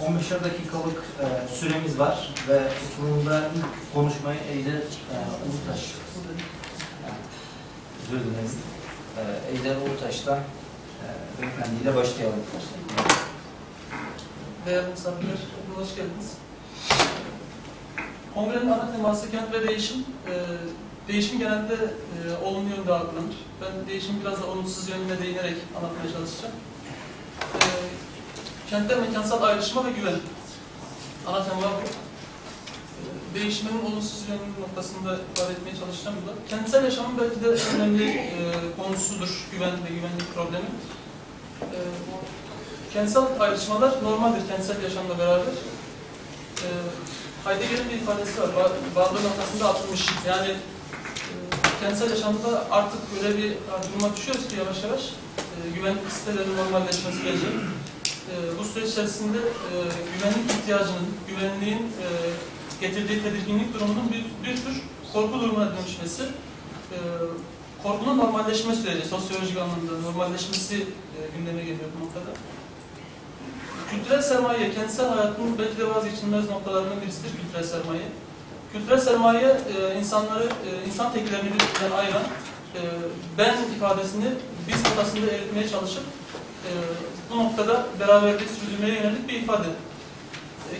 15'er dakikalık süremiz var ve oturumda ilk konuşmayı Eyle Uğutaş, özür dilerim, Eyle Uğutaş'tan beyefendiyle başlayalım. Değerli misafirler, hoş geldiniz. Kongrenin ana teması kent ve değişim. Değişim genelde olumlu yönde algılanır. Ben değişim biraz da olumsuz yönüne değinerek anlatmaya çalışacağım. Kentler mekansal ayrışma ve güven. Ana tema bu. Değişimin olumsuz yönünün noktasında ifade etmeye çalışacağım burada. Kentsel yaşamın belki de önemli konusudur güven ve güvenlik problemi. Kentsel ayrışmalar normaldir kentsel yaşamla beraber. Heidegger'in bir ifadesi var, Bağdorno noktasında atılmış. Yani kentsel yaşamda artık böyle bir duruma düşüyoruz ki yavaş yavaş güvenlik sitelerin normalleşme süreci. Bu süreç içerisinde güvenlik ihtiyacının, güvenliğin getirdiği tedirginlik durumunun bir tür korku durumuna dönüşmesi, korkunun normalleşme süreci, sosyolojik anlamda normalleşmesi gündeme geliyor bu noktada. Kültürel sermaye, kentsel hayatın belki de vazgeçilmez noktalarından birisidir kültürel sermaye. Kültürel sermaye insanları, insan tekillerini birbirinden ayıran ben ifadesini biz noktasında eritmeye çalışıp bu noktada beraberce sürdürmeye yönelik bir ifade.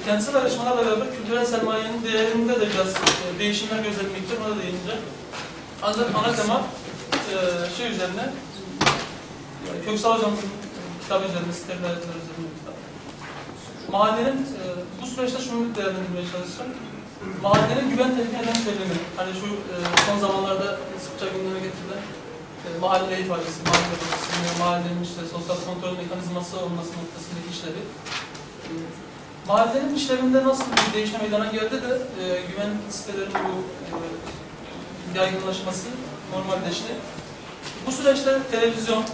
Kentsel ayrışmalarla beraber kültürel sermayenin değerinde de biraz değişimler gözetmekte, buna da değineceğim. Ancak ana tema şey üzerine, Köksal hocamın kitabı üzerine, siteler üzerine bir kitap. Mahallenin, bu süreçte şunu değerlendirmeye çalışacağım. Mahallenin güven tehlike eden söylemi. Hani şu son zamanlarda sıkça gündeme getirilen mahalle ifadesi, mahallenin işte sosyal kontrol mekanizması olması noktasındaki işleri. Mahallenin işlerinde nasıl bir değişme meydana geldi de güven sitelerin bu yaygınlaşması, normalleşti. Bu süreçte televizyon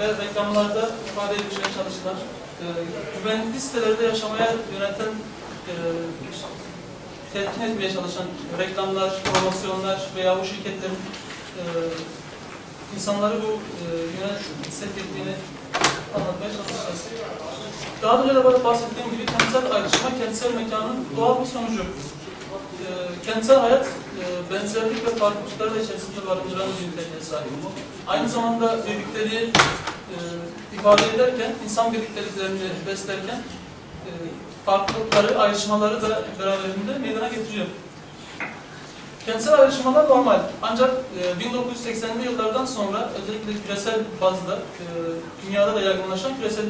ve reklamlarda ifade edilmeye çalıştılar. Güvenlikli sitelerde yaşamaya yöneten, telkin etmeye çalışan reklamlar, promosyonlar veya bu şirketlerin insanları bu yönetim hissettiğini anlatmaya çalışacağız. Daha önce de bahsettiğim gibi kentsel ayrışma, kentsel mekanın doğal bir sonucu. Kentsel hayat benzerlik ve farklılıklar içerisinde barındıran bir niteliğe sahip. Aynı zamanda birlikleri ifade ederken, insan birlikteliklerini beslerken farklılıkları, ayrışmaları da beraberinde meydana getiriyor. Kentsel ayrışmalar normal. Ancak 1980'li yıllardan sonra özellikle küresel bazda, dünyada da yaygınlaşan küresel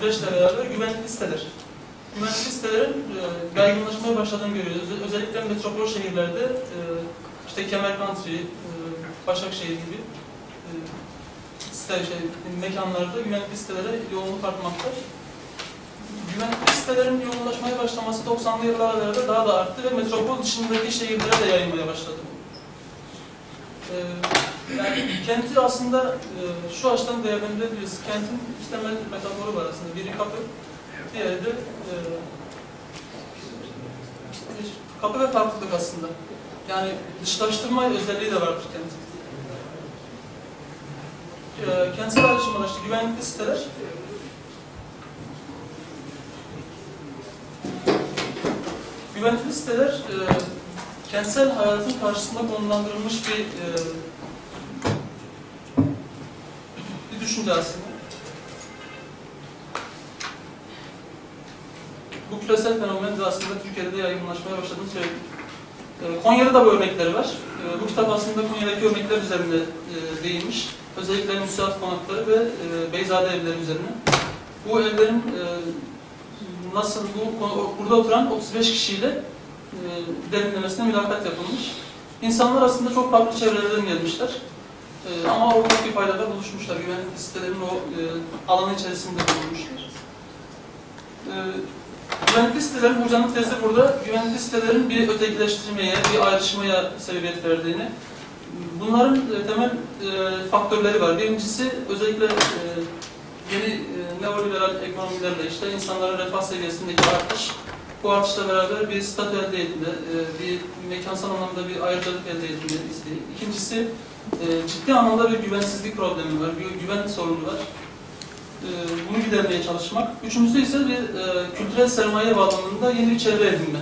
süreçle beraber güvenlik siteler. Güvenlik sitelerin yaygınlaşmaya başladığını görüyoruz. Özellikle metropol şehirlerde, işte Kemer Country, Başakşehir gibi mekanlarda güvenlik sitelere yoğunluk artmakta. Güvenlik sitelerin yoğunlaşmaya başlaması 90'lı yıllara beraber daha da arttı ve metropol dışındaki şehirlere de yayılmaya başladı. Yani kenti aslında şu açıdan değerlendirebiliriz. Kentin iki temel metaforu var aslında. Biri kapı, diğeri de kapı ve farklılık aslında. Yani dışlaştırma özelliği de vardır kentin. Kentsel ayrışmalar, işte güvenlikli siteler. Güvenlikli siteler, kentsel hayatın karşısında konumlandırılmış bir düşünce aslında. Bu küresel fenomen de aslında Türkiye'de de yaygınlaşmaya başladığını söyledim. Konya'da da bu örnekleri var. Bu kitap aslında Konya'daki örnekler üzerinde değinmiş. Özellikle müsait konakları ve Beyzade evleri üzerine. Bu evlerin nasıl burada oturan 35 kişiyle derinlemesine mülakat yapılmış. İnsanlar aslında çok farklı çevrelerden gelmişler. Ama ortak bir paydada buluşmuşlar. Güvenlik sitelerinin o alanı içerisinde bulunmuşlar. Güvenlik sitelerin, hocanın tezi burada, güvenlik sitelerin bir ötekileştirmeye, bir ayrışmaya sebebiyet verdiğini. Bunların temel faktörleri var. Birincisi özellikle yeni neoliberal ekonomilerle işte insanların refah seviyesindeki artış, bu artışla beraber bir statü elde edilme, bir mekansal anlamda bir ayrıcalık elde edilme isteği. İkincisi ciddi anlamda bir güvensizlik problemi var, bir güven sorunu var. bunu gidermeye çalışmak. Üçüncüsü ise bir kültürel sermaye bağlamında yeni bir çevre edinme.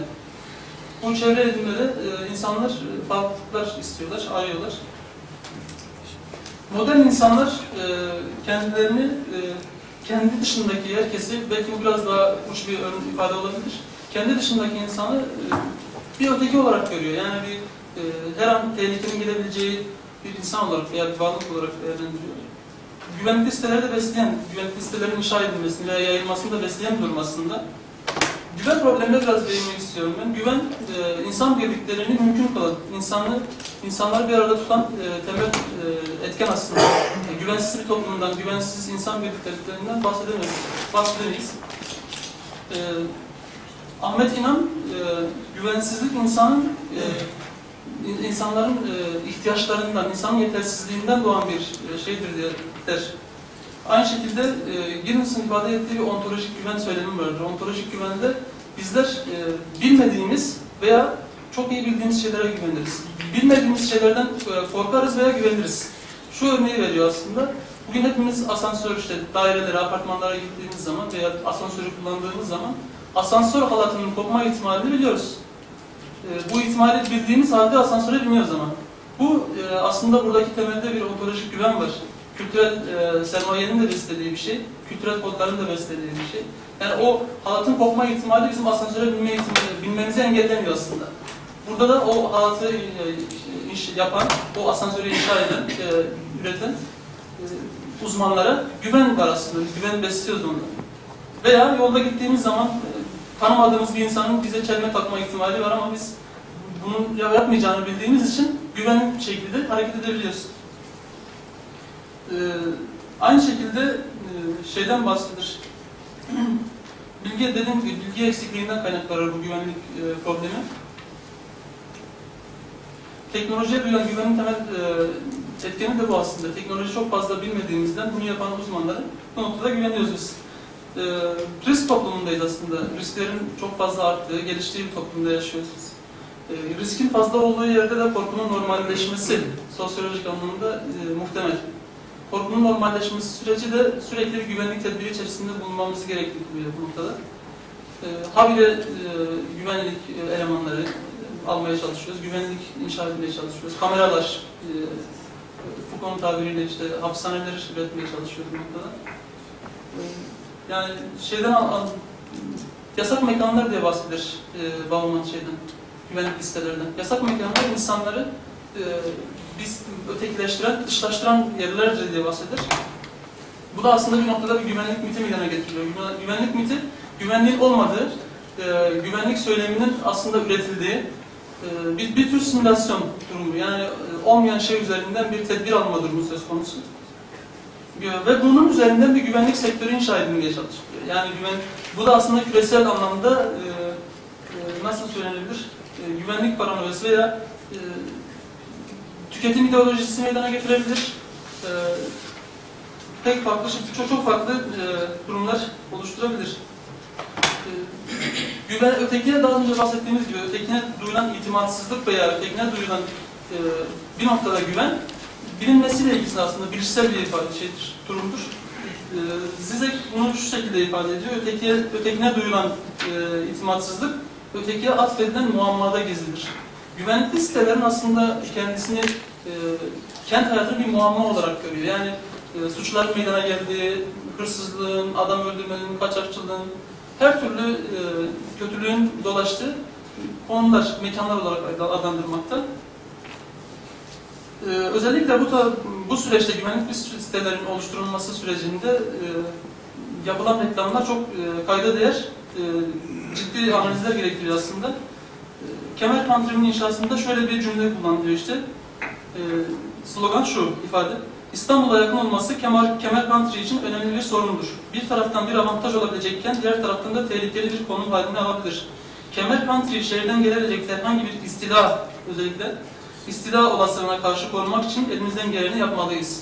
Bu çevre edinmede insanlar farklılıklar istiyorlar, arıyorlar. Modern insanlar kendilerini, kendi dışındaki herkesi, belki bu biraz daha uç bir ifade olabilir, kendi dışındaki insanı bir öteki olarak görüyor. Yani bir her an tehlikenin gelebileceği bir insan olarak veya bir varlık olarak değerlendiriyor. Güvenlik listeleri de besleyen, güvenlik listelerin inşa edilmesini veya yayılmasını da besleyen bir durum aslında. Güven problemine biraz değinmek istiyorum ben. Güven, insan birliklerini mümkün kılan, insanları bir arada tutan temel etken aslında. Güvensiz bir toplumdan, güvensiz insan birliklerinden bahsedemeyiz. Ahmet İnam, güvensizlik insanların ihtiyaçlarından, insanın yetersizliğinden doğan bir şeydir der. Aynı şekilde Giddens'in ifade ettiği bir ontolojik güven söylemi vardır. Ontolojik güvende bizler bilmediğimiz veya çok iyi bildiğimiz şeylere güveniriz. Bilmediğimiz şeylerden korkarız veya güveniriz. Şu örneği veriyor aslında. Bugün hepimiz asansör, işte dairelere, apartmanlara gittiğimiz zaman veya asansörü kullandığımız zaman asansör halatının kopma ihtimalini biliyoruz. Bu ihtimali bildiğimiz halde asansöre biniyoruz ama. Bu aslında buradaki temelde bir ontolojik güven var. Kültürel sermayenin de beslediği bir şey, kültürel kodların da beslediği bir şey. Yani o halatın kopma ihtimali bizim asansöre binmemizi engellemiyor aslında. Burada da o halatı yapan, o asansörü inşa eden, üreten uzmanlara güven var aslında, güven besliyoruz onları. Veya yolda gittiğimiz zaman tanımadığımız bir insanın bize çelme takma ihtimali var ama biz bunun yapmayacağını bildiğimiz için güvenli bir şekilde hareket edebiliyoruz. Aynı şekilde şeyden bahsedilir. Dediğim gibi bilgi eksikliğinden kaynaklanır bu güvenlik problemi. Teknolojiye duyulan güvenin temel etkeni de bu aslında. Teknoloji çok fazla bilmediğimizden bunu yapan uzmanlara bu noktada güveniyoruz biz. Risk toplumundayız aslında. Risklerin çok fazla arttığı, geliştiği bir toplumda yaşıyoruz biz. Riskin fazla olduğu yerde de korkunun normalleşmesi sosyolojik anlamda muhtemel. Korkunun normalleşmesi süreci de sürekli bir güvenlik tedbiri içerisinde bulunmamız gerekli bu noktada. Habire güvenlik elemanları almaya çalışıyoruz, güvenlik inşa etmeye çalışıyoruz. Kameralar, Foucault'un tabiriyle işte hapishaneleri üretmeye çalışıyoruz bu noktada. Yani yasak mekanlar diye bahsedilir Bauman güvenlik listelerinden. Yasak mekanlar insanları biz ötekileştiren, dışlaştıran yerlerdir diye bahsedilir. Bu da aslında bir noktada bir güvenlik miti meydana getiriyor. Güvenlik miti, güvenliğin olmadığı, güvenlik söyleminin aslında üretildiği bir tür simülasyon durumu. Yani olmayan şey üzerinden bir tedbir alma durumu söz konusu. Ve bunun üzerinden bir güvenlik sektörü inşa edilmeye çalışılıyor. Yani bu da aslında küresel anlamda nasıl söylenebilir? Güvenlik paranoyası veya tüketim ideolojisi meydana getirebilir. Pek farklı, çok farklı durumlar oluşturabilir. Ötekine daha önce bahsettiğimiz gibi, ötekine duyulan itimatsızlık veya ötekine duyulan bir noktada güven, bilinmesiyle ilgili aslında bilişsel bir durumdur. Zizek bunu şu şekilde ifade ediyor. Ötekine duyulan itimatsızlık, ötekiye atfedilen muammada gizlidir. Güvenlik listelerin aslında kendisini, kent hayatını bir muamma olarak görüyor. Yani suçlar meydana geldiği, hırsızlığın, adam öldürmenin, kaçakçılığın, her türlü kötülüğün dolaştığı konular, mekanlar olarak adlandırmakta. Özellikle bu süreçte güvenlik listelerinin oluşturulması sürecinde yapılan reklamlar çok kayda değer, ciddi analizler gerektiriyor aslında. Kemal Pantrim'in inşasında şöyle bir cümle kullanılıyor işte. Slogan şu ifade. İstanbul'a yakın olması Kemer Country için önemli bir sorundur. Bir taraftan bir avantaj olabilecekken diğer taraftan da tehlikeli bir konum haline alabilir. Kemer Country şehirden gelebilecek herhangi bir istila olasılığına karşı korumak için elimizden geleni yapmalıyız.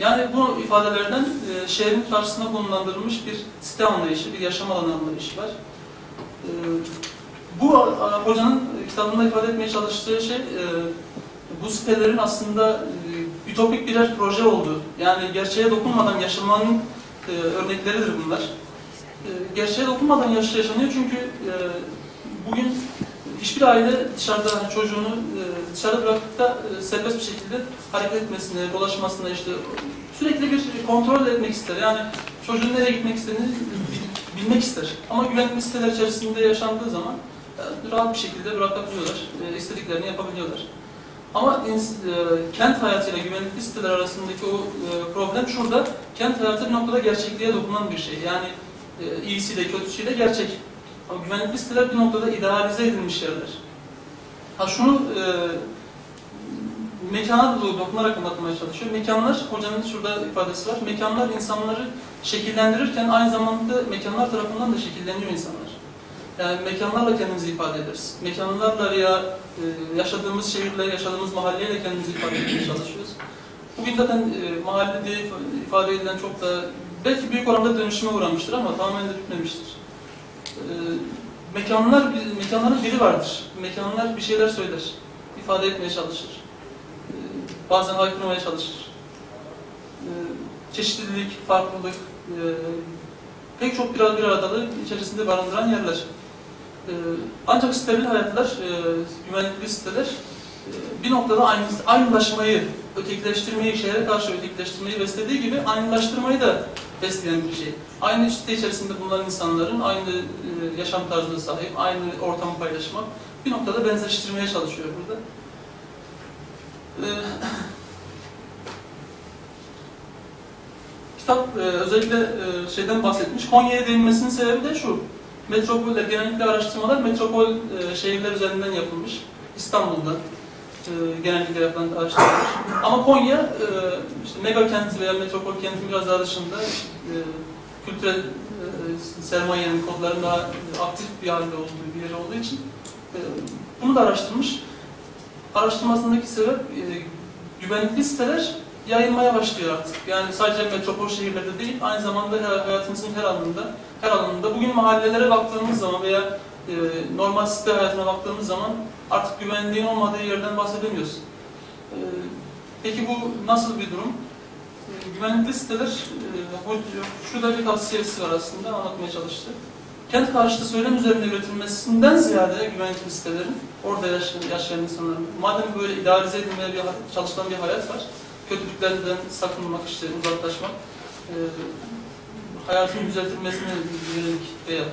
Yani bu ifadelerden şehrin karşısına konumlandırılmış bir site anlayışı, bir yaşam alanı anlayışı var. Bu hocanın kitabında ifade etmeye çalıştığı şey, bu sitelerin aslında ütopik birer proje olduğu, yani gerçeğe dokunmadan yaşamanın örnekleridir bunlar. Gerçeğe dokunmadan yaşanıyor çünkü bugün hiçbir aile dışarıda hani çocuğunu dışarıda bırakıp da serbest bir şekilde hareket etmesine, dolaşmasına işte sürekli bir kontrol etmek ister. Yani çocuğun nereye gitmek istediğini bilmek ister. Ama güvenli siteler içerisinde yaşandığı zaman rahat bir şekilde bırakabiliyorlar, istediklerini yapabiliyorlar. Ama kent hayatıyla güvenlikli siteler arasındaki o problem şurada, kent hayatı bir noktada gerçekliğe dokunan bir şey. Yani iyisiyle kötüsüyle gerçek. Ama güvenlikli siteler bir noktada idealize edilmiş yerler. Ha şunu mekana da dokunarak anlatmaya çalışıyor. Mekanlar, hocanın şurada ifadesi var, mekanlar insanları şekillendirirken aynı zamanda mekanlar tarafından da şekilleniyor insanlar. Yani mekanlarla kendimizi ifade ederiz. Mekanlarla veya yaşadığımız şehirle, yaşadığımız mahalleyle kendimizi ifade etmeye çalışıyoruz. Bugün zaten mahalle diye ifade edilen çok da belki büyük oranda dönüşüme uğramıştır ama tamamen de bitmemiştir. Mekanların dili vardır. Mekanlar bir şeyler söyler, ifade etmeye çalışır. Bazen haykırmaya çalışır. Çeşitlilik, farklılık, pek çok bir aradalığı içerisinde barındıran yerler. Ancak stabil hayatlar, güvenlikli siteler bir noktada aynılaşmayı, ötekileştirmeyi, şehre karşı ötekileştirmeyi beslediği gibi aynılaştırmayı da besleyen bir şey. Aynı site içerisinde bulunan insanların aynı yaşam tarzına sahip, aynı ortamı paylaşmak bir noktada benzeştirmeye çalışıyor burada. Kitap özellikle şeyden bahsetmiş. Konya'ya değinmesinin sebebi de şu. Metropoller, genellikle araştırmalar metropol şehirler üzerinden yapılmış. İstanbul'da genellikle yapılan araştırmalar. Ama Konya işte mega kent veya metropol kentin biraz daha dışında kültürel sermayenin kodlarının daha aktif bir halde olduğu bir yer olduğu için bunu da araştırmış. Araştırmasındaki sebep güvenlikli siteler yayılmaya başlıyor artık. Yani sadece metropol şehirlerde değil, aynı zamanda hayatımızın her alanında. Bugün mahallelere baktığımız zaman veya normal site hayatına baktığımız zaman artık güvenliğin olmadığı yerden bahsedemiyoruz. Peki bu nasıl bir durum? Güvenlikli siteler, şurada bir tavsiyesi var aslında, anlatmaya çalıştı. Kent karşıtı söylem üzerinde üretilmesinden ziyade güvenlikli sitelerin, orada yaşayan insanların, madem böyle idealize edilmeye çalışılan bir hayat var, kötülüklerden sakınmak, işte uzaklaşmak, hayatın düzeltilmesine yönelik veya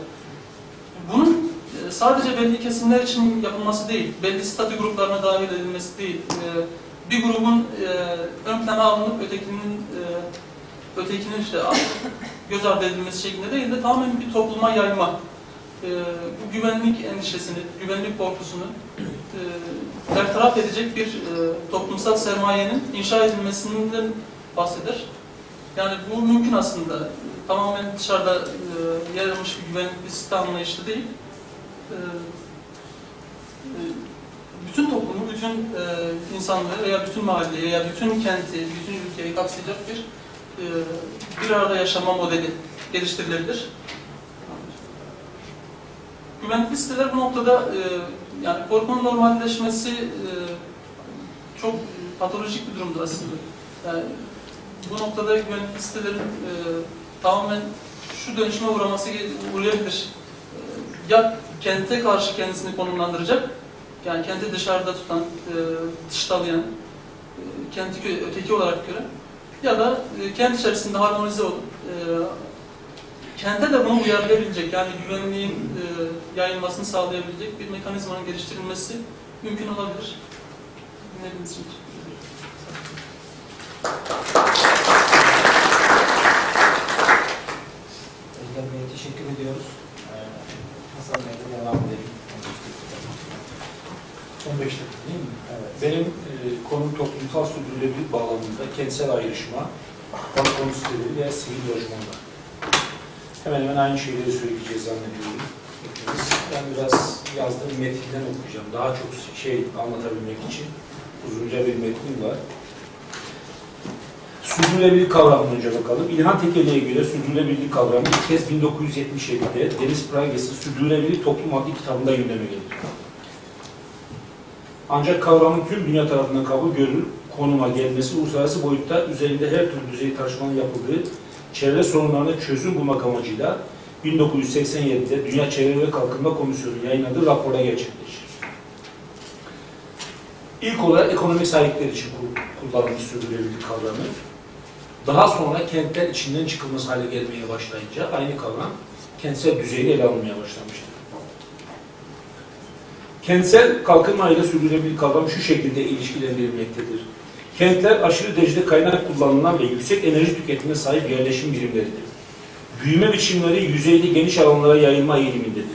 bunun sadece belli kesimler için yapılması değil, belli statü gruplarına dahil edilmesi değil, bir grubun ön plana alınıp ötekinin işte göz ardı edilmesi şeklinde değil de tamamen bir topluma yayma. Bu güvenlik endişesini, güvenlik korkusunu bertaraf edecek bir toplumsal sermayenin inşa edilmesinden bahseder. Yani bu mümkün aslında. Tamamen dışarıda yer almış bir güvenlik sistem anlayışı değil. Bütün toplumu, bütün insanları veya bütün mahalleyi veya bütün kenti, bütün ülkeyi kapsayacak bir arada yaşama modeli geliştirilebilir. Güvenlikli siteler bu noktada yani korkunun normalleşmesi çok patolojik bir durumda aslında. Yani bu noktada güvenlikli sitelerin tamamen şu dönüşüme uğrayabilir. Ya kente karşı kendisini konumlandıracak, yani kenti dışarıda tutan, dışlayan, kenti öteki olarak gören, ya da kent içerisinde harmonize olup kente de bunu uyarlayabilecek, yani güvenliğin yayılmasını sağlayabilecek bir mekanizmanın geliştirilmesi mümkün olabilir. Dinlediğiniz için teşekkür ederim. Eyler Bey'e teşekkür ediyoruz. Hasan Bey'e devam edelim. 15 dakika değil mi? Evet. Benim konum toplumsal sürdürülebilir bağlamında kentsel ayrışma, balkon siteleri ve sivil lojmanlar. Hemen hemen aynı şeyleri söyleyeceğiz zannediyorum. Ben biraz yazdığım metinden okuyacağım. Daha çok şey anlatabilmek için uzunca bir metnim var. Sürdürülebilirlik kavramına önce bakalım. İlhan Tekeli'ye göre sürdürülebilirlik kavramı ilk kez 1977'de Deniz Pragesi Sürdürülebilir Toplum adlı kitabında gündeme geldi. Ancak kavramın tüm dünya tarafından kabul görülüp konuma gelmesi uluslararası boyutta üzerinde her türlü düzey tartışmanın yapıldığı çevre sorunlarına çözüm bulmak amacıyla 1987'de Dünya Çevre ve Kalkınma Komisyonu yayınladığı raporda gerçekleşir. İlk olarak ekonomik sahipler için kullanılmış sürdürülebilirlik kavramı, daha sonra kentler içinden çıkılması hale gelmeye başlayınca aynı kavram kentsel düzeyde ele alınmaya başlamıştır. Kentsel kalkınma ile sürdürülebilirlik kavramı şu şekilde ilişkilendirilmektedir. Kentler aşırı derecede kaynak kullanılan ve yüksek enerji tüketimine sahip yerleşim birimleridir. Büyüme biçimleri yüzeyde geniş alanlara yayılma eğilimindedir.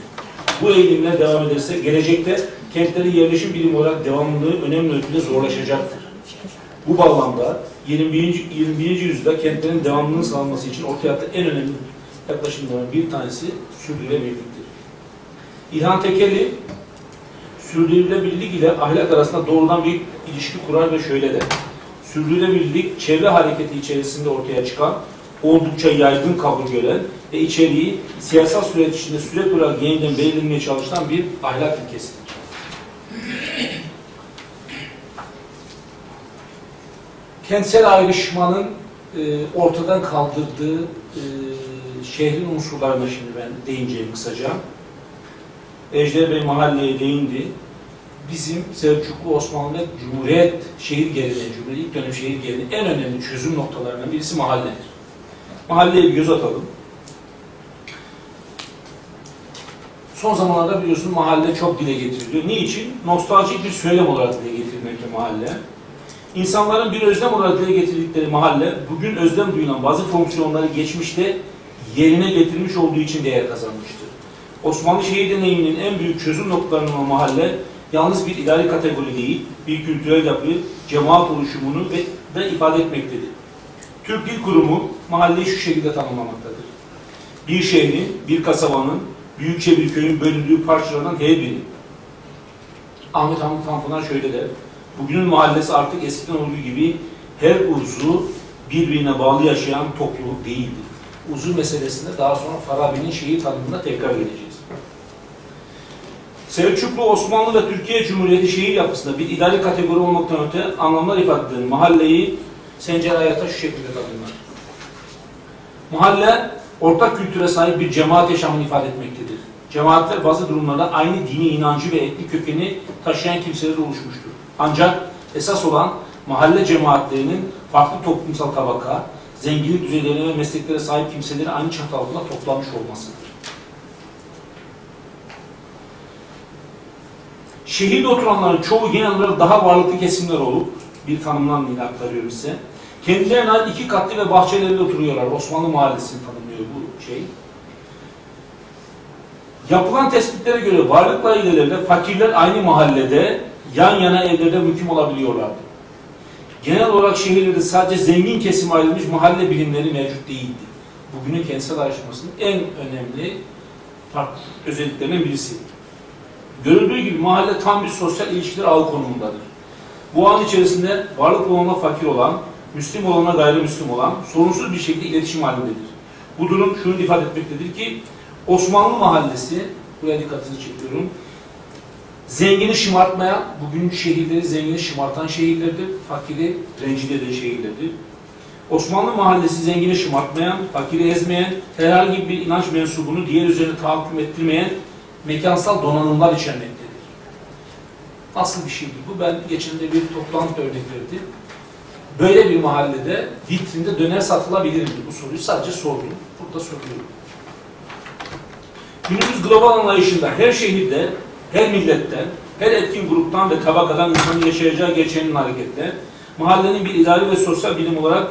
Bu eğilimler devam ederse gelecekte kentlerin yerleşim birimi olarak devamlılığı önemli ölçüde zorlaşacaktır. Bu bağlamda 21. yüzyılda kentlerin devamlılığını sağlaması için ortaya attığı en önemli yaklaşımların bir tanesi sürdürülebilirliktir. İlhan Tekeli sürdürülebilirlik ile ahlak arasında doğrudan bir ilişki kurar ve şöyle der. Sürdürülebilirlik çevre hareketi içerisinde ortaya çıkan, oldukça yaygın kabul gören ve içeriği siyasal süreç içinde sürekli olarak yeniden belirlenmeye çalışan bir ahlak ilkesidir. Kentsel ayrışmanın ortadan kaldırdığı şehrin unsurlarına şimdi ben değineceğim kısaca. Ejder Bey mahalleye değindi. Bizim Selçuklu, Osmanlı ve Cumhuriyet şehir geleneği, Cumhuriyet ilk dönem şehir geleneği en önemli çözüm noktalarından birisi mahalledir. Mahalleye bir göz atalım. Son zamanlarda biliyorsunuz mahalle çok dile getiriliyor. Niçin? Nostaljik bir söylem olarak dile getirilmekte mahalle. İnsanların bir özlem olarak dile getirdikleri mahalle, bugün özlem duyulan bazı fonksiyonları geçmişte yerine getirmiş olduğu için değer kazanmıştır. Osmanlı şehir deneyiminin en büyük çözüm noktalarının olan mahalle, yalnız bir idari kategori değil, bir kültürel yapı, cemaat oluşumunu da ifade etmektedir. Türk Dil Kurumu mahalleyi şu şekilde tanımlamaktadır. Bir şehrin, bir kasabanın, büyükçe bir köyün bölündüğü parçalardan her biri. Ahmet Hamdi Tanpınar şöyle der. Bugünün mahallesi artık eskiden olduğu gibi her uzu birbirine bağlı yaşayan topluluk değildir. Uzu meselesinde daha sonra Farabi'nin şehir tanımına tekrar geleceğiz. Selçuklu, Osmanlı ve Türkiye Cumhuriyeti şehir yapısında bir idari kategori olmaktan öte anlamlar ifade eden mahalleyi Sencer Ayata şu şekilde tanımlar. Mahalle, ortak kültüre sahip bir cemaat yaşamını ifade etmektedir. Cemaatler bazı durumlarda aynı dini, inancı ve etnik kökeni taşıyan kimseler oluşmuştur. Ancak esas olan mahalle cemaatlerinin farklı toplumsal tabaka, zenginlik düzeylerine ve mesleklere sahip kimselerin aynı çatı altında toplanmış olmasıdır. Şehirde oturanların çoğu genel olarak daha varlıklı kesimler olup, bir tanımdan yine aktarıyorum size, kendilerine ait iki katlı ve bahçelerinde oturuyorlar. Osmanlı mahallesini tanımlıyor bu şey. Yapılan tespitlere göre varlıklı ailelerle fakirler aynı mahallede yan yana evlerde mümkün olabiliyorlardı. Genel olarak şehirlerde sadece zengin kesime ayrılmış mahalle bilimleri mevcut değildi. Bugünün kentsel ayrışmasının en önemli özelliklerinden birisi. Görüldüğü gibi mahalle tam bir sosyal ilişkiler ağı konumundadır. Bu an içerisinde varlıklı olanla fakir olan, Müslüm olanla gayrimüslim olan sorunsuz bir şekilde iletişim halindedir. Bu durum şunu ifade etmektedir ki Osmanlı mahallesi, buraya dikkatinizi çekiyorum, zengini şımartmaya, bugün şehirleri zengini şımartan şehirlerdir, fakiri rencide eden şehirlerdir. Osmanlı mahallesi zengini şımartmayan, fakiri ezmeyen, herhangi bir inanç mensubunu diğer üzerine tahakküm ettirmeyen mekansal donanımlar içermektedir. Nasıl bir şeydir bu? Ben geçen de bir toplantı örnek verdim. Böyle bir mahallede vitrinde döner satılabilir mi? Bu soruyu sadece sordum. Burada soruyorum. Günümüz global anlayışında her şehirde, her milletten, her etkin gruptan ve tabakadan insanın yaşayacağı gerçeğinin hareketle mahallenin bir idari ve sosyal bilim olarak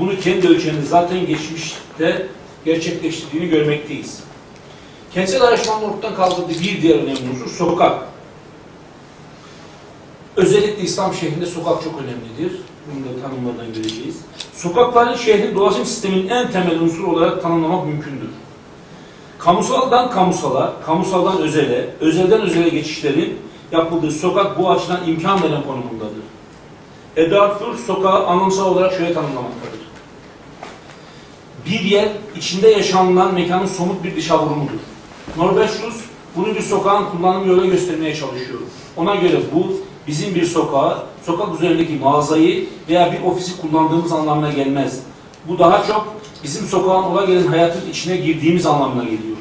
bunu kendi ölçeğinde zaten geçmişte gerçekleştirdiğini görmekteyiz. Kentsel ayrışmanın ortadan kaldırdığı bir diğer önemli unsur sokak. Özellikle İslam şehrinde sokak çok önemlidir. Bunu da tanımlardan göreceğiz. Sokakların şehrin dolaşım sisteminin en temel unsuru olarak tanımlamak mümkündür. Kamusaldan kamusala, kamusaldan özele, özelden özele geçişlerin yapıldığı sokak bu açıdan imkan veren konumundadır. Edward Fur sokağı anlamsal olarak şöyle tanımlamaktadır. Bir yer içinde yaşanılan mekanın somut bir dışa vurumudur. Norbertus bunu bir sokağın kullanım yoluyla göstermeye çalışıyor. Ona göre bu bizim bir sokağı, sokak üzerindeki mağazayı veya bir ofisi kullandığımız anlamına gelmez. Bu daha çok bizim sokağın olağan hayatın içine girdiğimiz anlamına geliyor.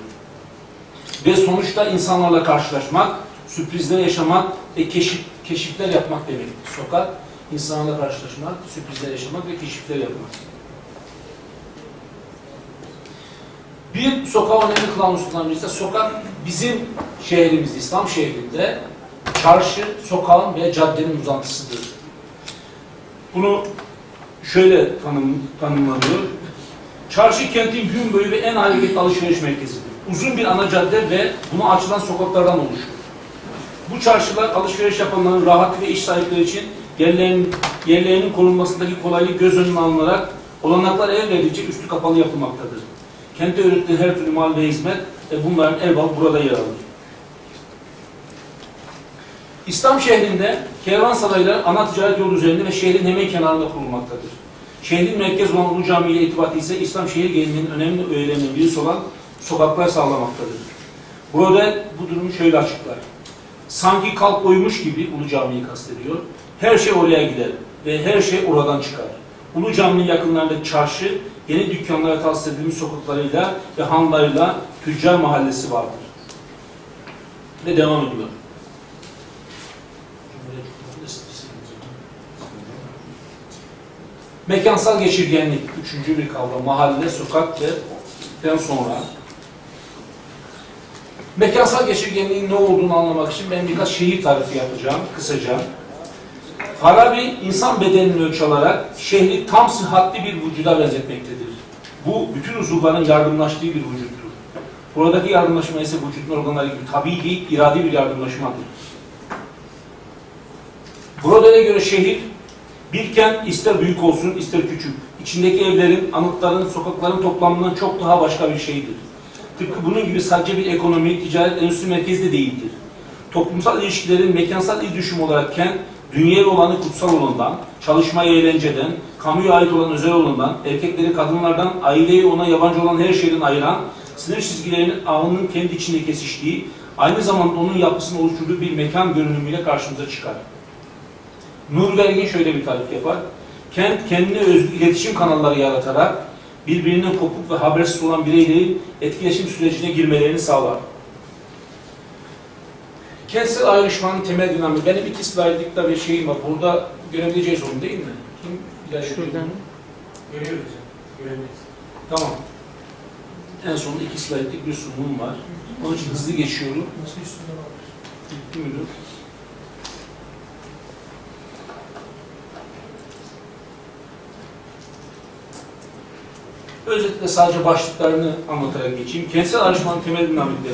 Ve sonuçta insanlarla karşılaşmak, sürprizler yaşamak ve keşifler yapmak demek. Sokak, insanlarla karşılaşmak, sürprizler yaşamak ve keşifler yapmak. Bir sokağı önemli kılan unsurlardan birisi de sokak bizim şehrimizde, İslam şehrinde çarşı, sokağın veya caddenin uzantısıdır. Bunu şöyle tanımlanıyor. Çarşı kentin gün boyu ve en hareketli alışveriş merkezidir. Uzun bir ana cadde ve buna açılan sokaklardan oluşur. Bu çarşılar alışveriş yapanların rahat ve iş sahipleri için yerlerinin korunmasındaki kolaylık göz önüne alınarak olanaklar elde edilecek üstü kapalı yapılmaktadır. Kente üretilen her türlü mal ve hizmet bunların evvabı burada yer alır. İslam şehrinde kervansaraylar ana ticaret yolu üzerinde ve şehrin hemen kenarında kurulmaktadır. Şehrin merkez olan Ulu Camii ile irtibatı ise İslam şehir geleneğinin önemli öğelerinden birisi olan sokaklar sağlamaktadır. Burada bu durumu şöyle açıklar. Sanki kalk oymuş gibi Ulu Camii'yi kastediyor. Her şey oraya gider ve her şey oradan çıkar. Ulu Camii'nin yakınlarındaki çarşı, yeni dükkanlara tahsis edilmiş sokaklarıyla ve hanlarıyla tüccar mahallesi vardır. Ve devam ediyor. Mekansal geçirgenlik, üçüncü bir kavram, mahalle, sokak ve den sonra. Mekansal geçirgenliğin ne olduğunu anlamak için ben birkaç şehir tarifi yapacağım, kısaca. Farabi, insan bedenini ölçü alarak şehri tam sıhhatli bir vücuda benzetmektedir. Bu, bütün uzuvların yardımlaştığı bir vücuttur. Buradaki yardımlaşma ise vücudun organları gibi tabii değil, iradi bir yardımlaşmadır. Broder'e göre şehir, bir kent ister büyük olsun, ister küçük, içindeki evlerin, anıtların, sokakların toplamından çok daha başka bir şeydir. Tıpkı bunun gibi sadece bir ekonomi, ticaret, endüstri merkezi de değildir. Toplumsal ilişkilerin mekansal iz düşümü olarak kent, dünya olanı kutsal olandan, çalışmaya eğlenceden, kamuya ait olan özel olandan, erkekleri kadınlardan, aileyi ona yabancı olan her şeyden ayıran, sınır çizgilerinin ağının kendi içinde kesiştiği, aynı zamanda onun yapısını oluşturduğu bir mekan görünümüyle karşımıza çıkar. Nurvergin şöyle bir tarif yapar. Kent kendine özgü iletişim kanalları yaratarak birbirinden kopuk ve habersiz olan bireylerin etkileşim sürecine girmelerini sağlar. Kentsel ayrışmanın temel dinamiği. Benim iki slaytlıkta bir şeyim var. Burada görebileceğiz onu değil mi? Kim şuradan. Görüyoruz. Görebiliriz. Tamam. En sonunda iki slaytlık bir sunumum var. Onun için hızlı geçiyorum. Nasıl bir sunum var? Buyurun. Özetle sadece başlıklarını anlatarak geçeyim. Kentsel ayrışmanın temel dinamikleri.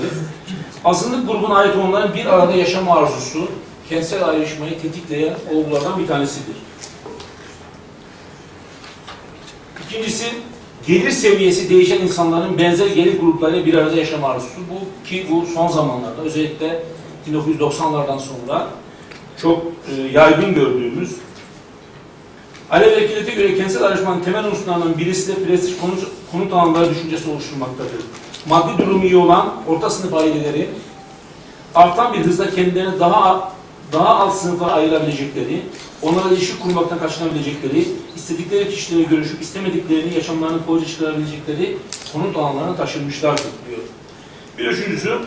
Azınlık grubuna ait olanların bir arada yaşama arzusu, kentsel ayrışmayı tetikleyen olgulardan bir tanesidir. İkincisi, gelir seviyesi değişen insanların benzer gelir gruplarıyla bir arada yaşama arzusu. Bu son zamanlarda, özellikle 1990'lardan sonra çok yaygın gördüğümüz. Alev ve Kiret'e göre kentsel ayrışmanın temel unsurlarından birisi de prestij konut alanları düşüncesi oluşturmaktadır. Maddi durumu iyi olan orta sınıf aileleri artan bir hızla kendilerini daha alt sınıflara ayırabilecekleri, onlara ilişki kurmaktan kaçınabilecekleri, istedikleri kişilerle görüşüp istemediklerini yaşamlarını kolayca çıkarabilecekleri konut alanlarına taşınmışlardır diyor. Bir üçüncüsü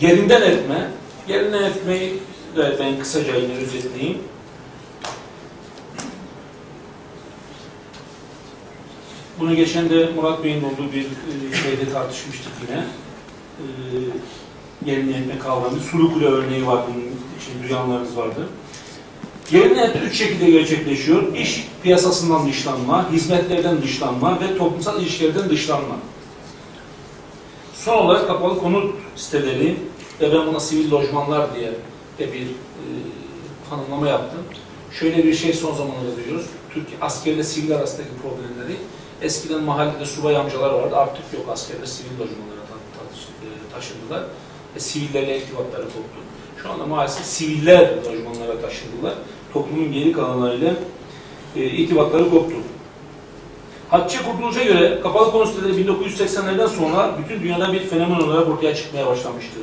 yerinden etme. Yerinden etmeyi de ben kısaca yine özetleyeyim. Bunu geçen de Murat Bey'in olduğu bir şeyde tartışmıştık yine. Yerini etme kavramı. Sulukule örneği var bunun için, duyanlarınız vardı. Yerini etme üç şekilde gerçekleşiyor. İş piyasasından dışlanma, hizmetlerden dışlanma ve toplumsal ilişkilerden dışlanma. Son olarak kapalı konut siteleri ve ben buna sivil lojmanlar diye de bir tanımlama yaptım. Şöyle bir şey son zamanlarda duyuyoruz. Türkiye askerle sivil arasındaki problemleri. Eskiden mahallede subay amcalar vardı, artık yok. Askerler sivil lojmanlara taşındılar ve sivillerle irtibatları koptu. Şu anda maalesef siviller lojmanlara taşındılar. Toplumun geri kalanlarıyla irtibatları koptu. Hattice Kurtuluş'a göre kapalı konut siteleri 1980'lerden sonra bütün dünyada bir fenomen olarak ortaya çıkmaya başlamıştır.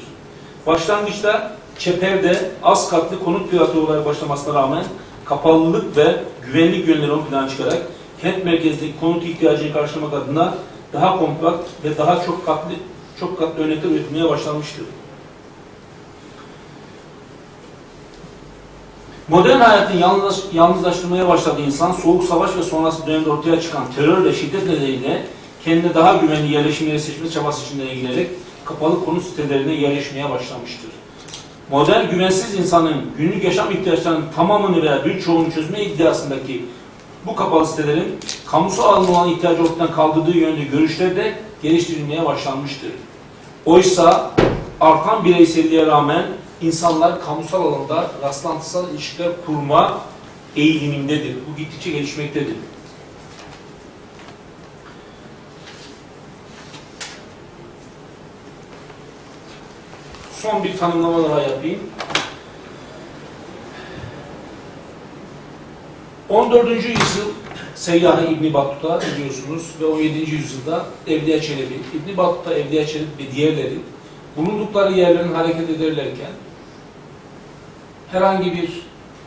Başlangıçta çeperde az katlı konut platoları başlamasına rağmen kapalılık ve güvenlik yönleri ön plana çıkarak kent merkezdeki konut ihtiyacını karşılamak adına daha kompakt ve daha çok katlı örnekler üretmeye başlanmıştır. Modern hayatın yalnızlaştırmaya başladığı insan, soğuk savaş ve sonrası dönemde ortaya çıkan terör ve şiddet nedeniyle kendine daha güvenli yerleşimleri seçme çabası içinde girerek kapalı konut sitelerine yerleşmeye başlamıştır. Modern güvensiz insanın günlük yaşam ihtiyaçlarının tamamını veya büyük çoğunu çözme iddiasındaki bu kapalı sitelerin kamusal alanı olan ihtiyacı ortadan kaldırdığı yönde görüşler de geliştirilmeye başlanmıştır. Oysa artan bireyselliğe rağmen insanlar kamusal alanda rastlantısal ilişkiler kurma eğilimindedir. Bu gittikçe gelişmektedir. Son bir tanımlama daha yapayım. 14. yüzyıl seyyahı İbn Battuta biliyorsunuz ve 17. yüzyılda Evliya Çelebi, İbn Battuta, Evliya Çelebi ve diğerleri bulundukları yerlerin hareket ederlerken herhangi bir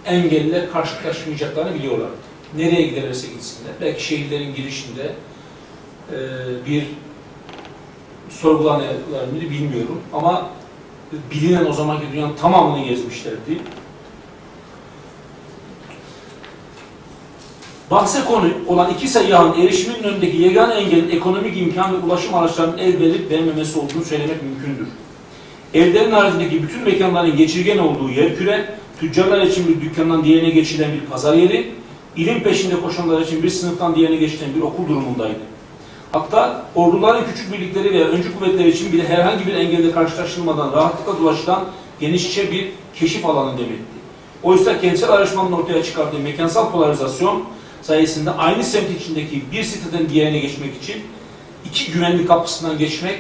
engelle karşılaşmayacaklarını biliyorlardı. Nereye giderlerse gitsinler. Belki şehirlerin girişinde bir sorgulanıyorlar mıydı bilmiyorum ama bilinen o zamanki dünyanın tamamını gezmişlerdi. Bahse konu olan iki seyyahın erişimin önündeki yegane engelin ekonomik imkan ve ulaşım araçlarının el verip vermemesi olduğunu söylemek mümkündür. Evlerin haricindeki bütün mekanların geçirgen olduğu yerküre, tüccarlar için bir dükkandan diğerine geçilen bir pazar yeri, ilim peşinde koşanlar için bir sınıftan diğerine geçilen bir okul durumundaydı. Hatta orduların küçük birlikleri veya öncü kuvvetleri için bile herhangi bir engelle karşılaştırılmadan rahatlıkla dolaşılan genişçe bir keşif alanı demekti. Oysa kentsel araştırmanın ortaya çıkardığı mekansal polarizasyon sayesinde aynı semt içindeki bir siteden diğerine geçmek için iki güvenlik kapısından geçmek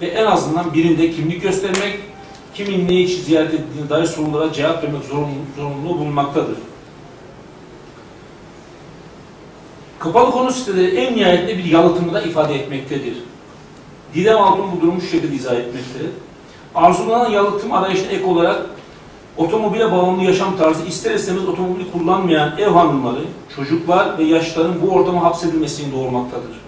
ve en azından birinde kimlik göstermek, kimin ne için ziyaret edildiğine dair sorulara cevap vermek zorunluluğu bulunmaktadır. Kapalı konut siteleri en nihayetinde bir yalıtımı da ifade etmektedir. Didem Altun bu durumu şu şekilde izah etmektedir. Arzulanan yalıtım arayışına ek olarak otomobile bağımlı yaşam tarzı ister istemez otomobili kullanmayan ev hanımları, çocuklar ve yaşlıların bu ortama hapsedilmesini doğurmaktadır.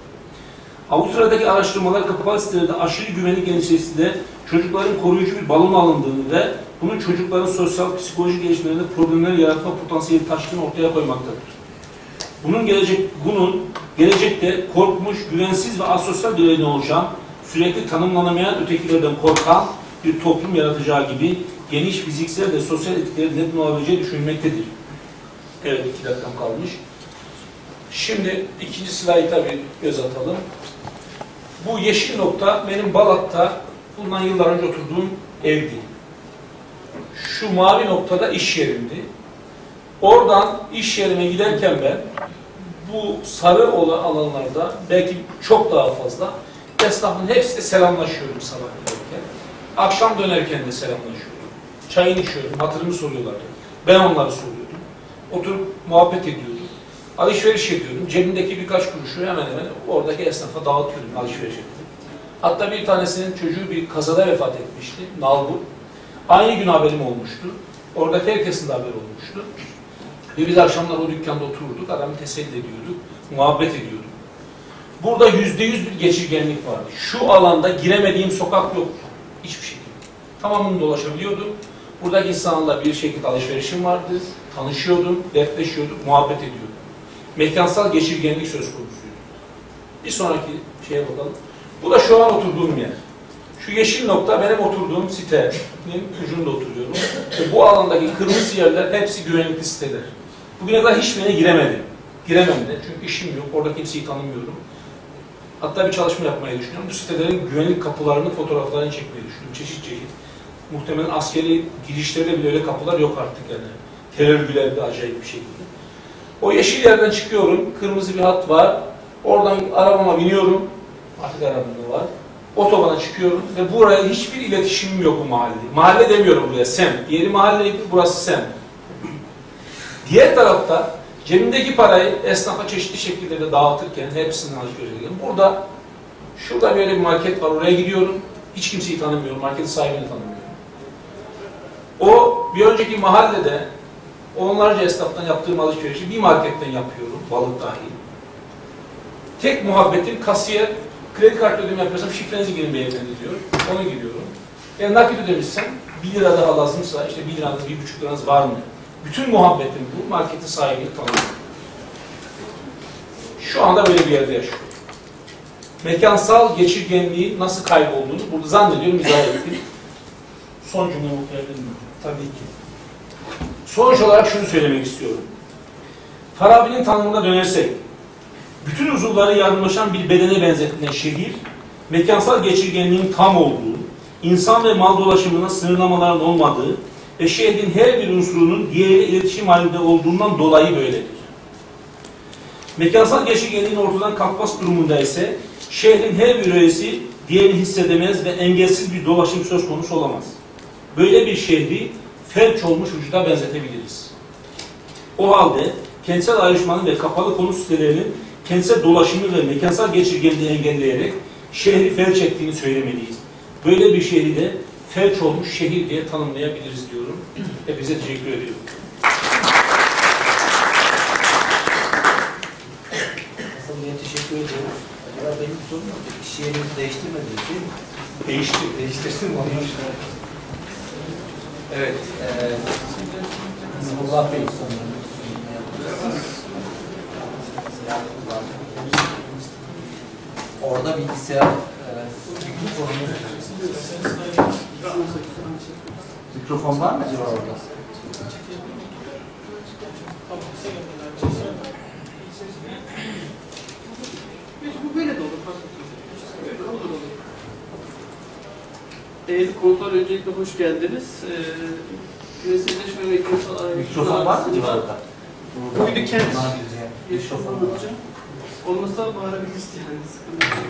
Avusturya'daki araştırmalar kapalı sitelerde aşırı güvenlik endişesiyle çocukların koruyucu bir balon alındığını ve bunun çocukların sosyal psikolojik gelişmelerinde problemler yaratma potansiyeli taştığını ortaya koymaktadır. Bunun gelecekte korkmuş, güvensiz ve asosyal bireyden oluşan, sürekli tanımlanamayan ötekilerden korkan bir toplum yaratacağı gibi geniş fiziksel ve sosyal etkileri net olabileceği düşünülmektedir. Evet, 2 dakikam kalmış. Şimdi ikinci slayta bir göz atalım. Bu yeşil nokta benim Balat'ta bundan yıllar önce oturduğum evdi. Şu mavi noktada iş yerimdi. Oradan iş yerine giderken ben bu sarı olan alanlarda belki çok daha fazla esnafın hepsiyle selamlaşıyorum sabah giderken. Akşam dönerken de selamlaşıyorum. Çayını içiyorum, hatırımı soruyorlardı. Ben onları soruyordum. Oturup muhabbet ediyordum. Alışveriş ediyordum. Cebimdeki birkaç kuruşu hemen hemen oradaki esnafa dağıtıyordum, alışveriş ediyordum. Hatta bir tanesinin çocuğu bir kazada vefat etmişti, nalbur. Aynı gün haberim olmuştu. Oradaki herkesin de haberi olmuştu. Ve biz akşamlar o dükkanda otururduk, adamı teselli ediyorduk, muhabbet ediyorduk. Burada %100 bir geçirgenlik vardı. Şu alanda giremediğim sokak yoktu. Hiçbir şekilde. Tamamını dolaşabiliyordum. Buradaki insanlarla bir şekilde alışverişim vardı. Tanışıyordum, dertleşiyorduk, muhabbet ediyordum. Mekansal geçirgenlik söz konusuydu. Bir sonraki şeye bakalım. Bu da şu an oturduğum yer. Şu yeşil nokta benim oturduğum sitenin ucunda oturuyorum. Ve bu alandaki kırmızı yerler hepsi güvenlikli siteler. Bugüne kadar hiçbirine giremedim. Giremem de. Çünkü işim yok. Orada kimseyi tanımıyorum. Hatta bir çalışma yapmayı düşünüyorum. Bu sitelerin güvenlik kapılarının fotoğraflarını çekmeyi düşünüyorum. Çeşit çeşit. Muhtemelen askeri girişlerde bile öyle kapılar yok artık yani. Terör örgütleri de acayip bir şekilde. O yeşil yerden çıkıyorum. Kırmızı bir hat var. Oradan arabama biniyorum. Artık arabamda var. Otobana çıkıyorum ve buraya hiçbir iletişimim yok bu mahallede. Mahalle demiyorum buraya, semt. Diğeri mahalle, burası semt. Diğer tarafta cebimdeki parayı esnafa çeşitli şekillerde dağıtırken hepsini alışveriş ediyorum. Burada, şurada böyle bir market var, oraya gidiyorum. Hiç kimseyi tanımıyorum, marketin sahibini tanımıyorum. O bir önceki mahallede onlarca esnaftan yaptığım alışverişi bir marketten yapıyorum, balık dahil. Tek muhabbetim kasiye kredi kartı ödeme yapıyorsam şifrenizi girin beyefendi diyorum. Ona giriyorum. Yani nakit ödemişsem 1 lira daha lazımsa işte 1 liranız, 1,5 liranız var mı? Bütün muhabbetim bu. Marketin sahibini tanıyorum. Şu anda böyle bir yerde yaşıyorum. Mekansal geçirgenliğin nasıl kaybolduğunu burada zannediyorum izah ettim. Son cümle mutlaka tabii ki. Sonuç olarak şunu söylemek istiyorum. Farabi'nin tanımına dönersek, bütün uzuvları yardımlaşan bir bedene benzetilen şehir, mekansal geçirgenliğin tam olduğu, insan ve mal dolaşımına sınırlamaların olmadığı ve şehrin her bir unsurunun diğeriyle iletişim halinde olduğundan dolayı böyledir. Mekansal geçirgenliğin ortadan kalkması durumunda ise şehrin her bir öğesi diğerini hissedemez ve engelsiz bir dolaşım söz konusu olamaz. Böyle bir şehri felç olmuş vücuda benzetebiliriz. O halde kentsel ayrışmanın ve kapalı konut sitelerinin kentsel dolaşımı ve mekansal geçirgenliği engelleyerek şehri felç ettiğini söylemeliyiz. Böyle bir şehri de felç olmuş şehir diye tanımlayabiliriz diyorum. Hepinize teşekkür ediyorum. Teşekkür ediyoruz. Ya benim sorum yok. İş yerimizi değiştirmediniz değil mi? Değişti. Değiştirsin mi? Evet. Nurullah Bey sanırım. Orada bilgisayar mikrofon var mı acaba orada? Bu böyle de olur. Değerli konuklar, öncelikle hoş geldiniz. Küreselleşme ve ekonomik ayrışma... Mikrofon var mı civarında? Bugün de kendisi mikrofon olacak. Olmasa bağırabiliriz yani.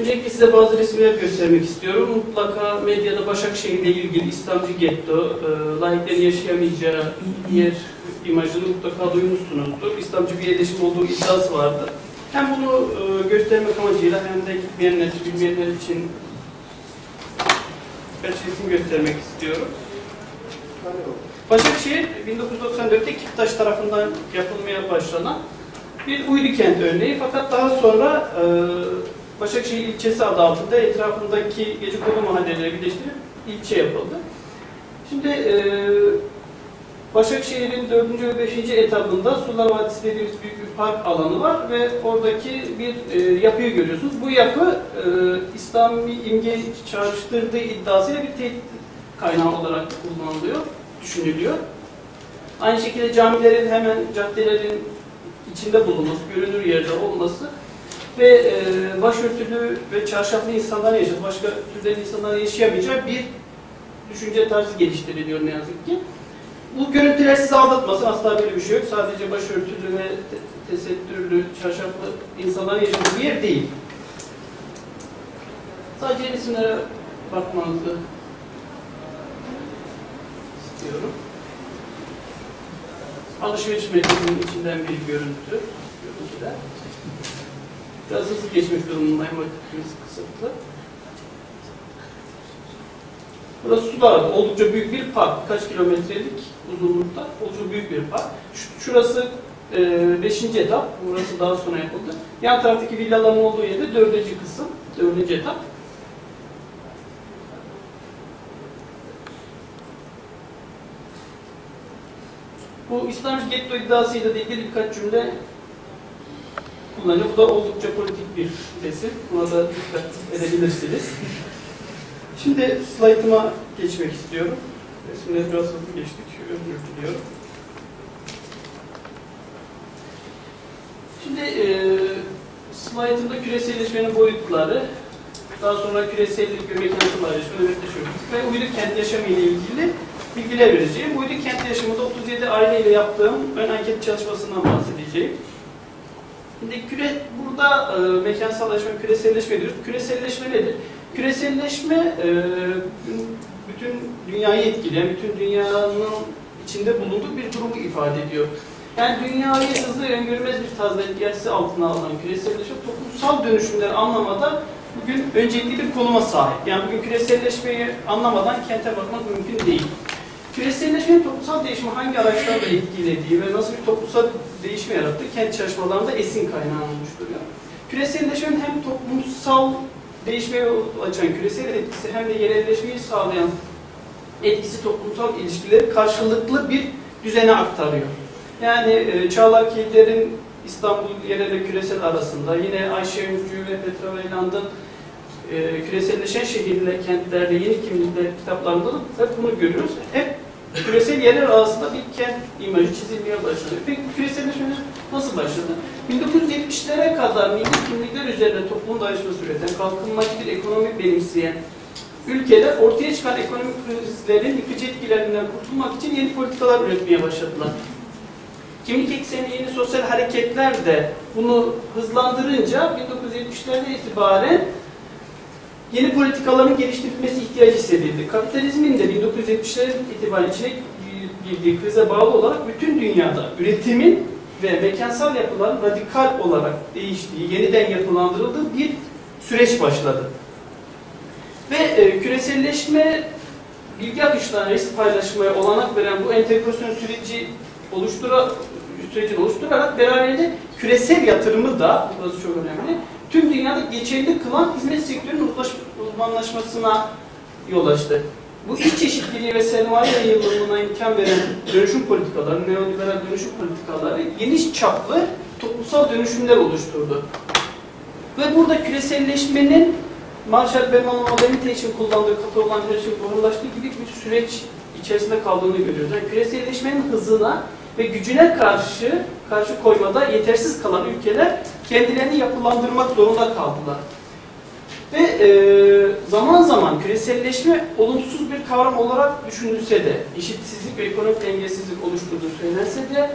Öncelikle size bazı resimler göstermek istiyorum. Mutlaka medyada Başakşehir ile ilgili İslamcı getto, laiklerin yaşayamayacağı yer imajını mutlaka duymuşsunuzdur. İslamcı bir yerleşim olduğu iddiası vardı. Hem bunu göstermek amacıyla hem de gitmeyenler, bilmeyenler için birkaç resim göstermek istiyorum. Başakşehir 1994'te Kiptaş tarafından yapılmaya başlanan bir uydu kent örneği, fakat daha sonra Başakşehir ilçesi adı altında etrafındaki gecekondu mahalleleri birleştirip ilçe yapıldı. Şimdi Başakşehir'in 4. ve 5. etabında Sular Vadisi dediğimiz büyük bir park alanı var ve oradaki bir yapıyı görüyorsunuz. Bu yapı İslami imge çağrıştırdığı iddiasıyla bir tehdit kaynağı olarak kullanılıyor, düşünülüyor. Aynı şekilde camilerin hemen caddelerin içinde bulunması, görünür yerde olması ve başörtülü ve çarşaflı insanlar yaşadığı, başka türden insanlar yaşayamayacağı bir düşünce tarzı geliştiriliyor ne yazık ki. Bu görüntüler sizi aldatmasın, asla böyle bir şey yok. Sadece başörtülü ve tesettürlü, çarşaflı insanlar yaşadığı bir yer değil. Sadece resimlere bakmanızı istiyorum. Alışveriş merkezinin içinden bir görüntü. Biraz hızlı geçmek durumundayım, vakitimiz kısıtlı. Burası su dağıdı. Oldukça büyük bir park. Kaç kilometrelik uzunlukta. Oldukça büyük bir park. Şurası 5. etap. Burası daha sonra yapıldı. Yan taraftaki villaların olduğu yerde 4. kısım. 4. etap. Bu İslamcı getto iddiasıyla ilgili birkaç cümle kullanıyor. Bu da oldukça politik bir resim. Buna da dikkat edebilirsiniz. Şimdi slaytıma geçmek istiyorum. Resimleri biraz hızlı geçtik. Özür diliyorum. Şimdi slaytımda küreselleşmenin boyutları, daha sonra küresellik ve mekansallaşma ve uydu kent yaşamı ile ilgili bilgiler vereceğim. Uydu kent yaşamında 37 aile ile yaptığım ön anket çalışmasından bahsedeceğim. Şimdi burada mekansallaşma, küreselleşme diyoruz. Küreselleşme nedir? Küreselleşme bütün dünyayı etkileyen, bütün dünyanın içinde bulunduğu bir durumu ifade ediyor. Yani dünyayı hızlı öngörmez bir tarzda etkisi altına alan küreselleşme toplumsal dönüşümleri anlamada bugün öncelikli bir konuma sahip. Yani bugün küreselleşmeyi anlamadan kente bakmak mümkün değil. Küreselleşmenin toplumsal değişimi hangi araçlarla etkilediği ve nasıl bir toplumsal değişimi yarattığı kent çalışmalarında esin kaynağı oluşturuyor. Küreselleşmenin hem toplumsal değişmeye açan küresel etkisi hem de yerelleşmeyi sağlayan etkisi toplumsal ilişkileri karşılıklı bir düzene aktarıyor. Yani Çağlar Keyder'in İstanbul yerel ve küresel arasında, yine Ayşe Öncü ve Petra Veyland'ın küreselleşen şehirle, kentlerle, yeni kimlikler kitaplarında da hep bunu görüyoruz. Hep küresel yerel arasında bir kent imajı çizilmeye başladı. Peki küreselleşme nasıl başladı? 1970'lere kadar milli kimlikler üzerine toplum dayanışması üreten, kalkınmacı bir ekonomi benimseyen ülkeler ortaya çıkan ekonomik krizlerin yıkıcı etkilerinden kurtulmak için yeni politikalar üretmeye başladılar. Kimlik ekseni yeni sosyal hareketler de bunu hızlandırınca 1970'lerde itibaren yeni politikaların geliştirilmesi ihtiyacı hissedildi. Kapitalizmin de 1970'ler itibariyle içine girdiği krize bağlı olarak bütün dünyada üretimin ve mekansal yapıların radikal olarak değiştiği, yeniden yapılandırıldığı bir süreç başladı. Ve küreselleşme bilgi akışlarına risk paylaşmaya olanak veren bu entegrasyon sürecini oluşturarak beraberinde küresel yatırımı da, burası çok önemli, tüm dünyada geçerli kılan hizmet sektörünün uzmanlaşmasına yol açtı. Bu iş çeşitliliği ve sermaye yayılımına imkan veren dönüşüm politikaları, neoliberal dönüşüm politikaları geniş çaplı toplumsal dönüşümler oluşturdu. Ve burada küreselleşmenin Marshall Berman'ın modernite için kullandığı katılan her şey doğrulaştığı gibi bir süreç içerisinde kaldığını görüyoruz. Yani küreselleşmenin hızına ve gücüne karşı koymada yetersiz kalan ülkeler kendilerini yapılandırmak zorunda kaldılar. Ve zaman zaman küreselleşme olumsuz bir kavram olarak düşünülse de, eşitsizlik ve ekonomik dengesizlik oluşturduğu söylense de,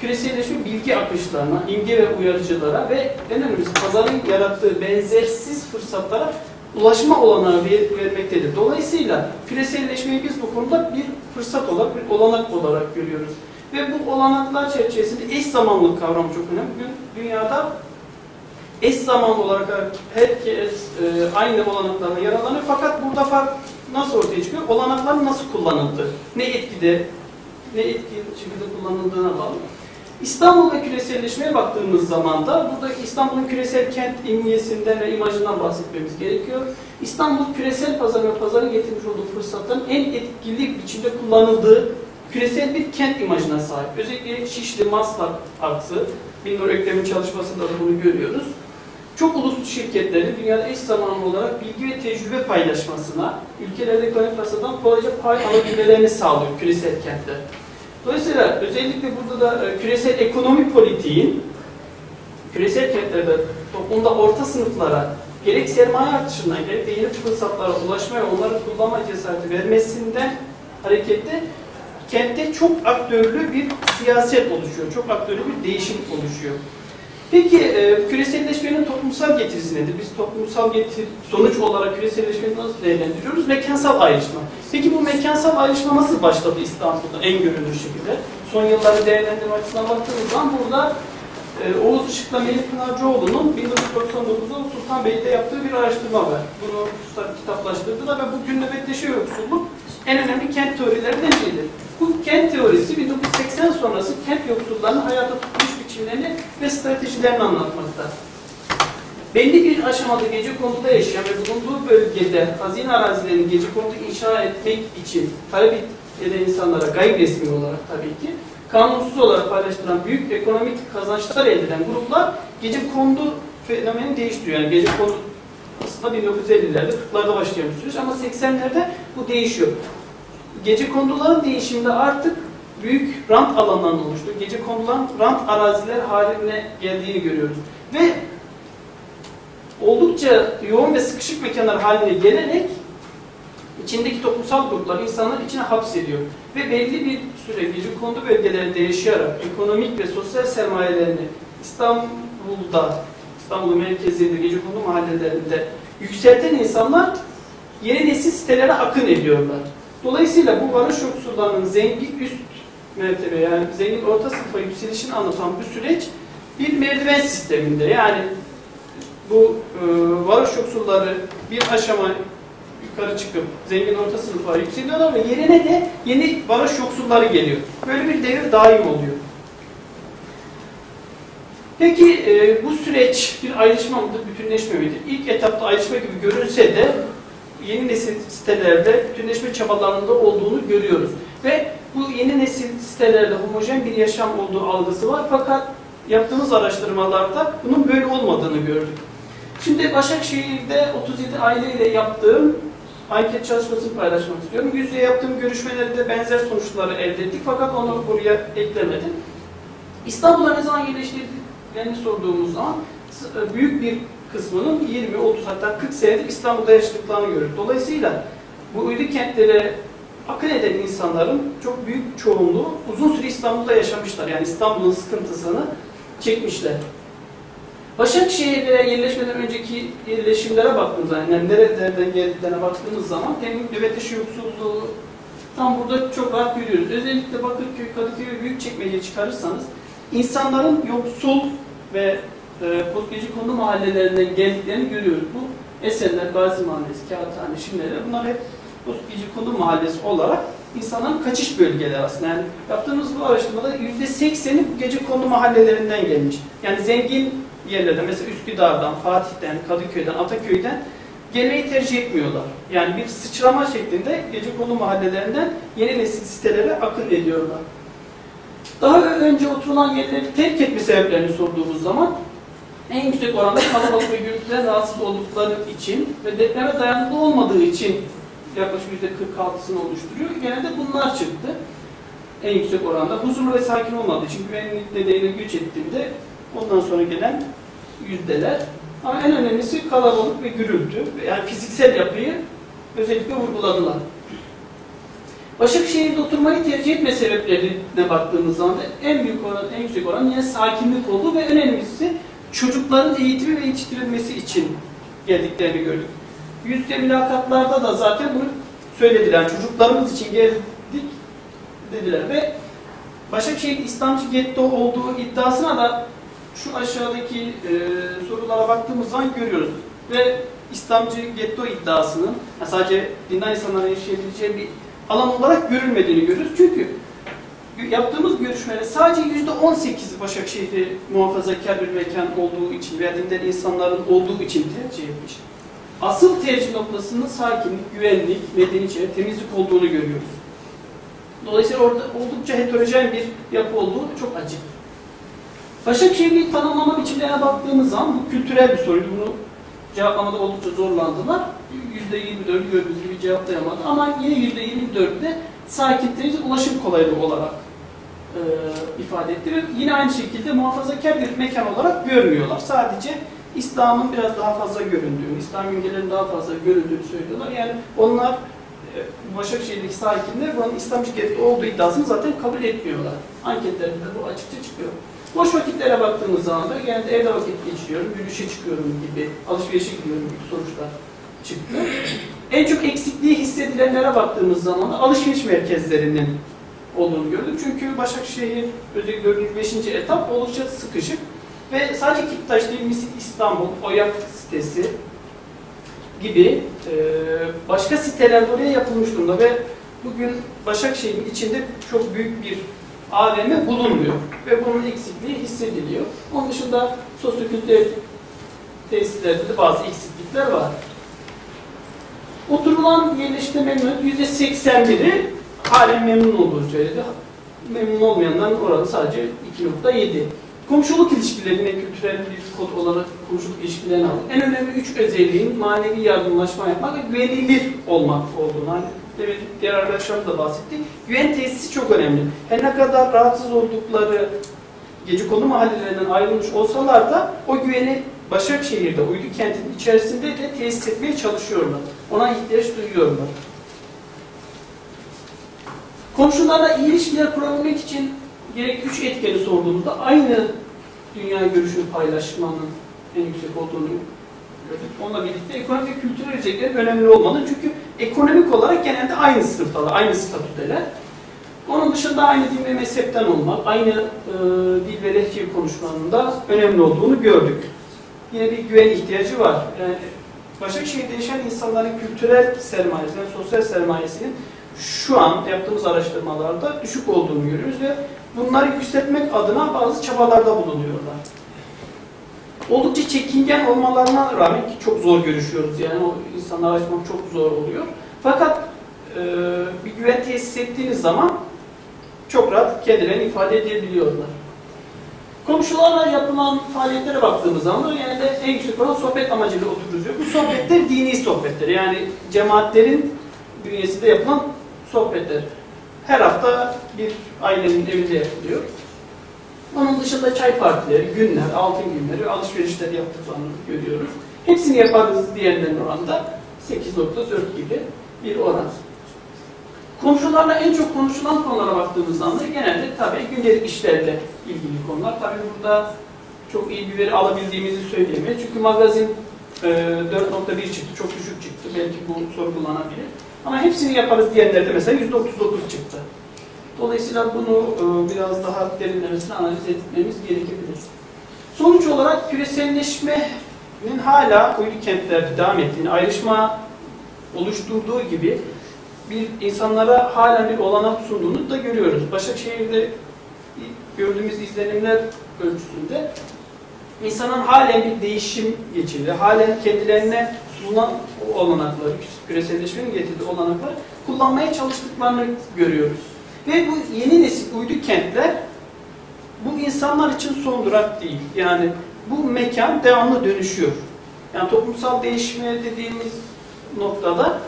küreselleşme bilgi akışlarına, imge ve uyarıcılara ve en önemlisi pazarın yarattığı benzersiz fırsatlara ulaşma olanağı vermektedir. Dolayısıyla küreselleşmeyi biz bu konuda bir fırsat olarak, bir olanak olarak görüyoruz. Ve bu olanaklar çerçevesinde eş zamanlılık kavramı çok önemli. Bugün dünyada eş zamanlı olarak herkes aynı olanaklarla yararlanıyor. Fakat burada fark nasıl ortaya çıkıyor? Olanaklar nasıl kullanıldı? Ne etkili şekilde kullanıldığına bağlı. İstanbul ve küreselleşmeye baktığımız zaman da burada İstanbul'un küresel kent imgesinden ve imajından bahsetmemiz gerekiyor. İstanbul küresel pazar ve pazarın getirmiş olduğu fırsatların en etkili biçimde kullanıldığı küresel bir kent imajına sahip. Özellikle Şişli, Maslak aksı, Binur Öklem'in çalışmasında da bunu görüyoruz. Çok uluslu şirketlerin dünyada eş zamanlı olarak bilgi ve tecrübe paylaşmasına, ülkelerde ekonomik fırsattan kolayca pay alabilmelerini sağlıyor küresel kentler. Dolayısıyla özellikle burada da küresel ekonomik politiğin, küresel kentlerde toplumda orta sınıflara gerek sermaye artışından gerek de yeni fırsatlara ulaşmaya, onları kullanma cesareti vermesinden hareketle kentte çok aktörlü bir siyaset oluşuyor, çok aktörlü bir değişim oluşuyor. Peki küreselleşmenin toplumsal getirisi nedir? Biz toplumsal sonuç olarak küreselleşmeyi nasıl değerlendiriyoruz? Mekansal ayrışma. Peki bu mekansal ayrışma nasıl başladı İstanbul'da en görünür şekilde? Son yılları değerlendirme açısından baktığımız zaman burada Oğuz Işık'la Melih Pınarcıoğlu'nun 1999'da Sultanbeyli'de yaptığı bir araştırma var. Bunu kitaplaştırdılar ve bugün nöbetleşe yoksulluk en önemli kent teorilerinden biridir. Bu kent teorisi 1980 sonrası kent yoksullarının hayata tutmuş biçimlerini ve stratejilerini anlatmakta. Belli bir aşamada gecekonuda yaşayan ve bulunduğu bölgede hazine arazilerini gecekonuda inşa etmek için talep eden insanlara gayri resmi olarak tabii ki kanunsuz olarak paylaştıran büyük ekonomik kazançlar elde eden gruplar gecekondu fenomeni değiştiriyor. Yani gecekondu aslında 1950'lerde, 40'larda başlayan bir süreç ama 80'lerde bu değişiyor. Gecekonduların değişiminde artık büyük rant alanlarının oluştuğu, gecekonduların rant araziler haline geldiğini görüyoruz. Ve oldukça yoğun ve sıkışık mekanlar haline gelerek içindeki toplumsal gruplar insanları içine hapsediyor. Ve belli bir süre gecekondu bölgelerinde yaşayarak ekonomik ve sosyal sermayelerini İstanbul'un merkezinde gecekondu mahallelerinde yükselten insanlar yeni nesil sitelere akın ediyorlar. Dolayısıyla bu varış yoksullarının zengin üst mertebe, yani zengin orta sınıfa yükselişini anlatan bu süreç bir merdiven sisteminde, yani bu varoş yoksulları bir aşama yukarı çıkıp zengin orta sınıfa yükseliyorlar ve yerine de yeni varoş yoksulları geliyor. Böyle bir devir daim oluyor. Peki bu süreç bir ayrışma mıdır, bütünleşme midir? İlk etapta ayrışma gibi görünse de yeni nesil sitelerde bütünleşme çabalarında olduğunu görüyoruz. Ve bu yeni nesil sitelerde homojen bir yaşam olduğu algısı var, fakat yaptığımız araştırmalarda bunun böyle olmadığını gördük. Şimdi Başakşehir'de 37 aileyle yaptığım anket çalışmasını paylaşmak istiyorum. Yüzde yaptığım görüşmelerde benzer sonuçları elde ettik, fakat onu buraya eklemedim. İstanbul'a ne zaman yerleştirdiklerini sorduğumuz zaman büyük bir kısmının 20, 30 hatta 40 senedir İstanbul'da yaşadıklarını görüyoruz. Dolayısıyla bu ünlü kentlere akın eden insanların çok büyük çoğunluğu uzun süre İstanbul'da yaşamışlar. Yani İstanbul'un sıkıntısını çekmişler. Başakşehir'e yerleşmeden önceki yerleşimlere baktığımız zaman, yani nerelerden geldiklerine baktığımız zaman nöbet dışı yoksulluğu tam burada çok rahat görüyoruz. Özellikle Bakırköy, Kadıköy ve Büyükçekmece'yi çıkarırsanız insanların yoksul ve postgeci kondu mahallelerinden geldiklerini görüyoruz. Bu Esenler, Gazi Mahallesi, Kağıthane, Şimdiler, bunlar hep postgeci kondu mahallesi olarak insanların kaçış bölgeleri aslında. Yani yaptığımız bu araştırmada %80'i bu gece kondu mahallelerinden gelmiş. Yani zengin yerlerden, mesela Üsküdar'dan, Fatih'ten, Kadıköy'den, Ataköy'den gelmeyi tercih etmiyorlar. Yani bir sıçrama şeklinde gecekondu mahallelerinden yeni nesil sitelere akın ediyorlar. Daha önce oturulan yerleri terk etme sebeplerini sorduğumuz zaman en yüksek oranda kalabalık ve gürültüden rahatsız oldukları için ve depreme dayanıklı olmadığı için yaklaşık %46'sını oluşturuyor. Genelde bunlar çıktı. En yüksek oranda huzurlu ve sakin olmadığı için güvenlik nedeniyle göç ettiğinde ondan sonra gelen yüzdeler. Ama en önemlisi kalabalık ve gürültü. Yani fiziksel yapıyı özellikle vurguladılar. Başakşehir'de oturmayı tercih etme sebeplerine baktığımız zaman en büyük oran, en yüksek oran yine sakinlik oldu ve önemlisi çocukların eğitimi ve yetiştirilmesi için geldiklerini gördük. Yüzde mülakatlarda da zaten bunu söylediler. Çocuklarımız için geldik dediler ve Başakşehir İslamcı getto olduğu iddiasına da şu aşağıdaki sorulara baktığımız zaman görüyoruz. Ve İslamcı getto iddiasının sadece dindar insanların yaşayabileceği bir alan olarak görülmediğini görüyoruz. Çünkü yaptığımız görüşmeler sadece %18'i Başakşehir'de muhafazakar bir mekan olduğu için veya dindar insanların olduğu için tercih etmiş. Asıl tercih noktasının sakinlik, güvenlik, medeni çevre, temizlik olduğunu görüyoruz. Dolayısıyla orada oldukça heterojen bir yapı olduğu çok açık. Başakşehir'in tanımlama biçimlerine baktığımız zaman bu kültürel bir soruydu. Bunu cevaplamada oldukça zorlandılar. %24'ü gördüğünüz gibi cevaplayamadı. Ama yine %24'de sakinliğimiz ulaşım kolaylığı olarak ifade etti. Ve yine aynı şekilde muhafazakar bir mekan olarak görmüyorlar. Sadece İslam'ın biraz daha fazla göründüğünü, İslam imgelerinin daha fazla göründüğünü söylüyorlar. Yani onlar Başakşehir'deki sakinler buranın İslam şirketi olduğu iddiasını zaten kabul etmiyorlar. Anketlerinde bu açıkça çıkıyor. Boş vakitlere baktığımız zaman da genelde evde vakit geçiriyorum, yürüyüşe çıkıyorum gibi, alışverişe gidiyorum gibi sonuçlar çıktı. En çok eksikliği hissedilenlere baktığımız zaman da alışveriş merkezlerinin olduğunu gördüm. Çünkü Başakşehir özellikle gördüğünüz 5. etap oldukça sıkışık ve sadece Kiptaş değil, Misil İstanbul, Oyak sitesi gibi başka siteler oraya yapılmış durumda ve bugün Başakşehir'in içinde çok büyük bir AVM bulunmuyor ve bunun eksikliği hissediliyor. Onun dışında sosyokültürel tesislerde de bazı eksiklikler var. Oturulan yerleştirme memnuniyet %81'i halen memnun olduğunu söyledi. Memnun olmayanların oranı sadece 2.7. Komşuluk ilişkilerine kültürel bir kod olarak komşuluk ilişkilerini aldık. En önemli 3 özelliğin manevi yardımlaşma yapmak ve güvenilir olmak olduğunu. Hani diğer arkadaşlarımız da bahsetti. Güven tesisi çok önemli. Her ne kadar rahatsız oldukları gecekondu mahallelerinden ayrılmış olsalar da o güveni Başakşehir'de, uydu kentinin içerisinde de tesis etmeye çalışıyorlar. Ona ihtiyaç duyuyorlar. Komşularla iyi ilişkiler kurabilmek için gerek 3 etkeni sorduğumuzda aynı dünya görüşünü paylaşmanın en yüksek olduğunu gördük. Onunla birlikte ekonomik ve kültürel özelliklerin önemli olmalı. Çünkü ekonomik olarak genelde aynı sınıftalar, aynı statüdeler. Onun dışında aynı din ve mezhepten olmak, aynı dil ve lehçeyi konuşmanın da önemli olduğunu gördük. Yine bir güven ihtiyacı var. Yani Başakşehir'de yaşayan insanların kültürel sermayesinin, sosyal sermayesinin şu an yaptığımız araştırmalarda düşük olduğunu görüyoruz ve bunları yükseltmek adına bazı çabalarda bulunuyorlar. Oldukça çekingen olmalarına rağmen, ki çok zor görüşüyoruz, yani o insanları açmak çok zor oluyor. Fakat bir güven tesis ettiğiniz zaman çok rahat kendilerini ifade edebiliyorlar. Komşularla yapılan faaliyetlere baktığımız zaman yani de en yüksek olan sohbet amacıyla otururuz diyor. Bu sohbetler dini sohbetler, yani cemaatlerin bünyesinde yapılan sohbetler. Her hafta bir ailenin evinde yapılıyor. Onun dışında çay partileri, günler, altın günleri, alışverişleri yaptıklarını görüyoruz. Hepsini yaparız diğerlerinin oranda 8.4 gibi bir oran. Komşularla en çok konuşulan konulara baktığımız zaman da genelde tabii gündelik işlerle ilgili konular. Tabii burada çok iyi bir veri alabildiğimizi söyleyemeyiz. Çünkü magazin 4.1 çıktı, çok düşük çıktı. Belki bu sorgulanabilir. Ama hepsini yaparız diyenlerde mesela %39 çıktı. Dolayısıyla bunu biraz daha derinlemesine analiz etmemiz gerekebilir. Sonuç olarak küreselleşmenin hala uydu kentlerde devam ettiğini, ayrışma oluşturduğu gibi bir insanlara hala bir olanak sunduğunu da görüyoruz. Başakşehir'de gördüğümüz izlenimler ölçüsünde insanın halen bir değişim geçirdi, halen kendilerine sunulan olanakları, küreselleşmenin getirdiği olanakları kullanmaya çalıştıklarını görüyoruz. Ve bu yeni nesil uydu kentler bu insanlar için son durak değil. Yani bu mekan devamlı dönüşüyor. Yani toplumsal değişme dediğimiz noktada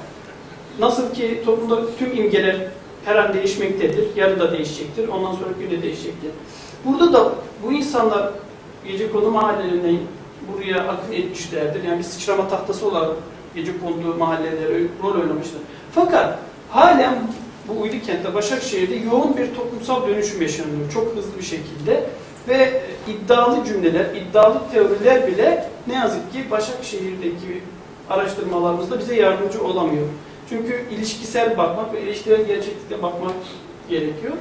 nasıl ki toplumda tüm imgeler her an değişmektedir, yarın da değişecektir, ondan sonraki gün de değişecektir. Burada da bu insanlar gecekondu mahallelerinden buraya akın etmişlerdir. Yani bir sıçrama tahtası olarak gecekondu mahallelere rol oynamıştır. Fakat halen bu uydu kentte, Başakşehir'de yoğun bir toplumsal dönüşüm yaşanıyor. Çok hızlı bir şekilde ve iddialı cümleler, iddialı teoriler bile ne yazık ki Başakşehir'deki araştırmalarımızda bize yardımcı olamıyor. Çünkü ilişkisel bakmak ve ilişkilerin gerçeklikte bakmak gerekiyor.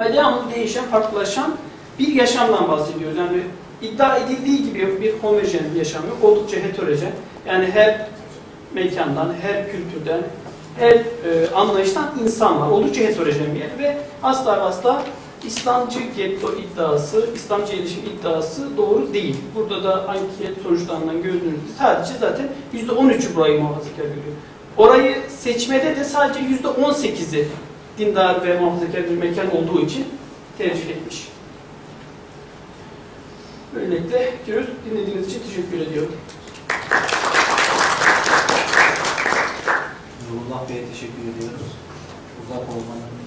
Ve devamlı değişen, farklılaşan bir yaşamdan bahsediyoruz. Yani iddia edildiği gibi bir homojen bir yaşam yok, oldukça heterojen. Yani her mekandan, her kültürden, her anlayıştan insan var. Oldukça heterojen bir yer ve asla asla İslamcı getto iddiası, İslamcı ilişim iddiası doğru değil. Burada da anket sonuçlarından gördüğünüz gibi sadece zaten %13'ü burayı muhafazakar görüyor. Orayı seçmede de sadece %18'i dindar ve muhafazakar bir mekan olduğu için tercih etmiş. Böylelikle görüyoruz. Dinlediğiniz için teşekkür ediyorum. Nurullah Bey'e teşekkür ediyoruz. Uzak olmanın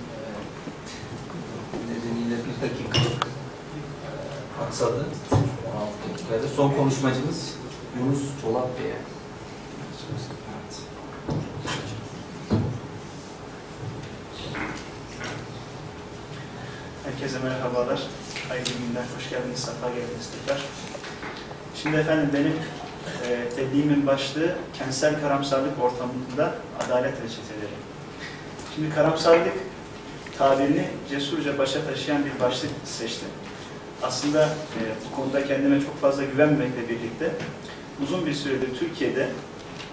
nedeniyle bir dakikalık aksadı. 16 dakikada. Son konuşmacımız Yunus Çolak Bey'e. Herkese merhabalar. Hayırlı günler. Hoş geldiniz. Safa geldiniz tekrar. Şimdi efendim benim dediğimin başlığı kentsel karamsarlık ortamında adalet reçeteleri. Şimdi karamsarlık tabirini cesurca başa taşıyan bir başlık seçtim. Aslında bu konuda kendime çok fazla güvenmemekle birlikte uzun bir süredir Türkiye'de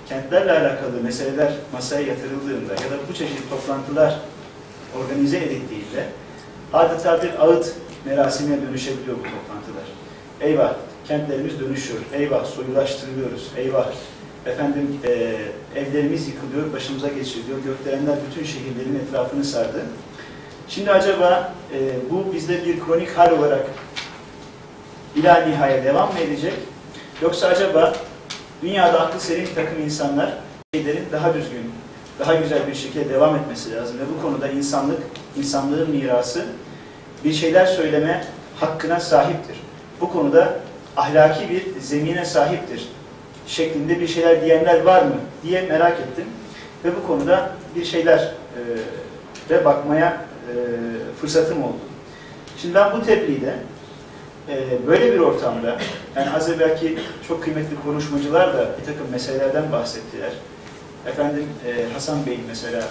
kentlerle alakalı meseleler masaya yatırıldığında ya da bu çeşit toplantılar organize edildiğinde adeta bir ağıt merasimine dönüşebiliyor bu toplantılar. Eyvah, kentlerimiz dönüşüyor, eyvah soyulaştırılıyoruz, eyvah efendim evlerimiz yıkılıyor, başımıza geçiriliyor, gökdelenler bütün şehirlerin etrafını sardı. Şimdi acaba bu bizde bir kronik hal olarak ila nihaya devam mı edecek? Yoksa acaba dünyada aklı serin bir takım insanlar şeylerin daha düzgün, daha güzel bir şekilde devam etmesi lazım ve bu konuda insanlık, insanlığın mirası bir şeyler söyleme hakkına sahiptir. Bu konuda ahlaki bir zemine sahiptir şeklinde bir şeyler diyenler var mı diye merak ettim. Ve bu konuda bir şeyler de bakmaya fırsatım oldu. Şimdi ben bu tebliğde böyle bir ortamda, yani az evvelki çok kıymetli konuşmacılar da bir takım meselelerden bahsettiler. Efendim Hasan Bey'in mesela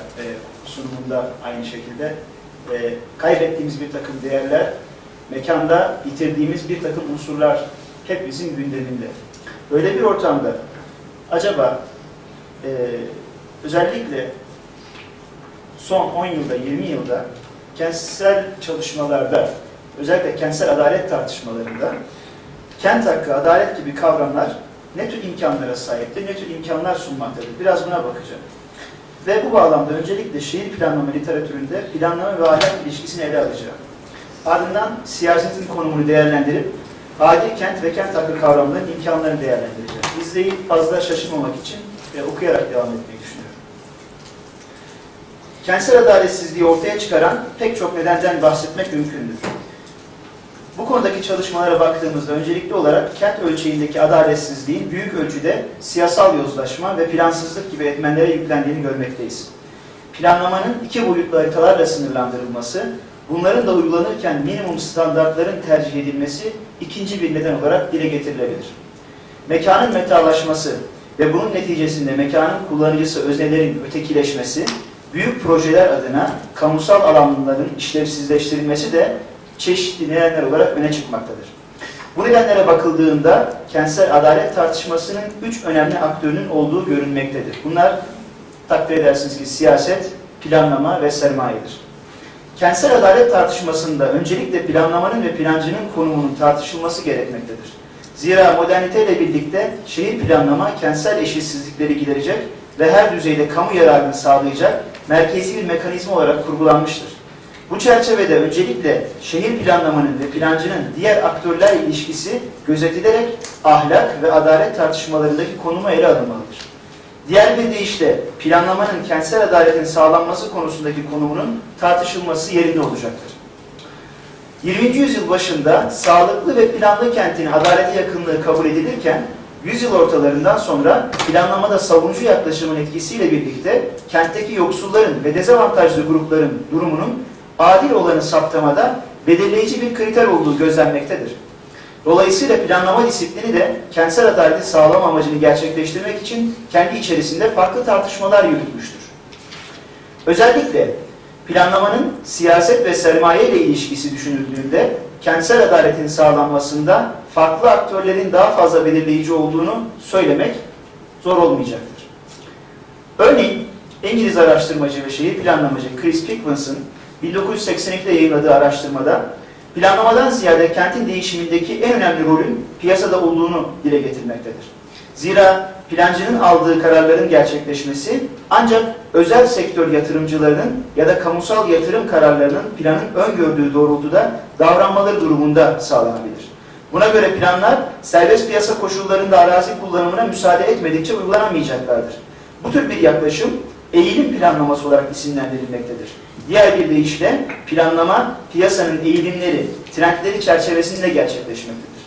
sunumunda aynı şekilde kaybettiğimiz bir takım değerler, mekanda yitirdiğimiz bir takım unsurlar hep bizim gündeminde. Böyle bir ortamda acaba özellikle son 10 yılda, 20 yılda kentsel çalışmalarda, özellikle kentsel adalet tartışmalarında kent hakkı, adalet gibi kavramlar ne tür imkanlara sahiptir, ne tür imkanlar sunmaktadır? Biraz buna bakacağım. Ve bu bağlamda öncelikle şehir planlama literatüründe planlama ve ahlak ilişkisini ele alacağım. Ardından siyasetin konumunu değerlendirip adil kent ve kent hakkı kavramlarının imkanlarını değerlendireceğim. İzleyip fazla şaşırmamak için okuyarak devam etmeyi düşünüyorum. Kentsel adaletsizliği ortaya çıkaran pek çok nedenden bahsetmek mümkündür. Bu konudaki çalışmalara baktığımızda öncelikli olarak kent ölçeğindeki adaletsizliğin büyük ölçüde siyasal yozlaşma ve plansızlık gibi etmenlere yüklendiğini görmekteyiz. Planlamanın iki boyutlu haritalarla sınırlandırılması, bunların da uygulanırken minimum standartların tercih edilmesi ikinci bir neden olarak dile getirilebilir. Mekanın metalaşması ve bunun neticesinde mekanın kullanıcısı öznelerin ötekileşmesi, büyük projeler adına kamusal alanların işlevsizleştirilmesi de çeşitli nedenler olarak öne çıkmaktadır. Bu nedenlere bakıldığında kentsel adalet tartışmasının üç önemli aktörünün olduğu görünmektedir. Bunlar takdir edersiniz ki siyaset, planlama ve sermayedir. Kentsel adalet tartışmasında öncelikle planlamanın ve plancının konumunun tartışılması gerekmektedir. Zira moderniteyle birlikte şehir planlama kentsel eşitsizlikleri giderecek ve her düzeyde kamu yararını sağlayacak merkezi bir mekanizma olarak kurgulanmıştır. Bu çerçevede öncelikle şehir planlamanın ve plancının diğer aktörlerle ilişkisi gözetilerek ahlak ve adalet tartışmalarındaki konuma ele alınmalıdır. Diğer bir deyişle planlamanın kentsel adaletin sağlanması konusundaki konumunun tartışılması yerinde olacaktır. 20. yüzyıl başında sağlıklı ve planlı kentin adalete yakınlığı kabul edilirken, yüzyıl ortalarından sonra planlamada savunucu yaklaşımın etkisiyle birlikte kentteki yoksulların ve dezavantajlı grupların durumunun adil olanı saptamada belirleyici bir kriter olduğu gözlenmektedir. Dolayısıyla planlama disiplini de kentsel adaleti sağlam amacını gerçekleştirmek için kendi içerisinde farklı tartışmalar yürütmüştür. Özellikle planlamanın siyaset ve sermaye ile ilişkisi düşünüldüğünde kentsel adaletin sağlanmasında farklı aktörlerin daha fazla belirleyici olduğunu söylemek zor olmayacaktır. Örneğin İngiliz araştırmacı ve şehir planlamacı Chris Pickwins'ın 1982'de yayınladığı araştırmada planlamadan ziyade kentin değişimindeki en önemli rolün piyasada olduğunu dile getirmektedir. Zira plancının aldığı kararların gerçekleşmesi ancak özel sektör yatırımcılarının ya da kamusal yatırım kararlarının planın öngördüğü doğrultuda davranmaları durumunda sağlanabilir. Buna göre planlar serbest piyasa koşullarında arazi kullanımına müsaade etmedikçe uygulanamayacaklardır. Bu tür bir yaklaşım eğilim planlaması olarak isimlendirilmektedir. Diğer bir deyişle planlama piyasanın eğilimleri, trendleri çerçevesinde gerçekleşmektedir.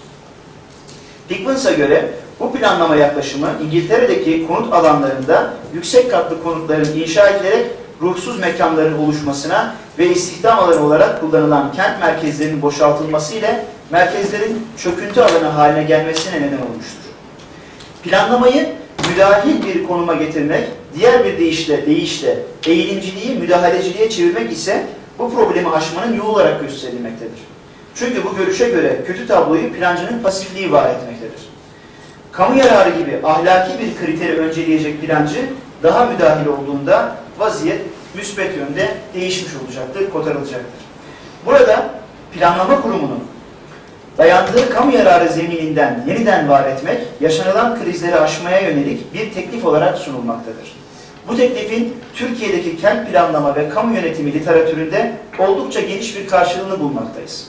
Pickwins'a göre bu planlama yaklaşımı İngiltere'deki konut alanlarında yüksek katlı konutların inşa edilerek ruhsuz mekanların oluşmasına ve istihdam alanı olarak kullanılan kent merkezlerinin boşaltılması ile merkezlerin çöküntü alanı haline gelmesine neden olmuştur. Planlamayı müdahil bir konuma getirmek, diğer bir deyişle eğilimciliği müdahaleciliğe çevirmek ise bu problemi aşmanın yolu olarak gösterilmektedir. Çünkü bu görüşe göre kötü tabloyu plancının pasifliği var etmektedir. Kamu yararı gibi ahlaki bir kriteri önceleyecek plancı daha müdahil olduğunda vaziyet müsbet yönde değişmiş olacaktır, kotarılacaktır. Burada planlama kurumunun dayandığı kamu yararı zemininden yeniden var etmek, yaşanılan krizleri aşmaya yönelik bir teklif olarak sunulmaktadır. Bu teklifin Türkiye'deki kent planlama ve kamu yönetimi literatüründe oldukça geniş bir karşılığını bulmaktayız.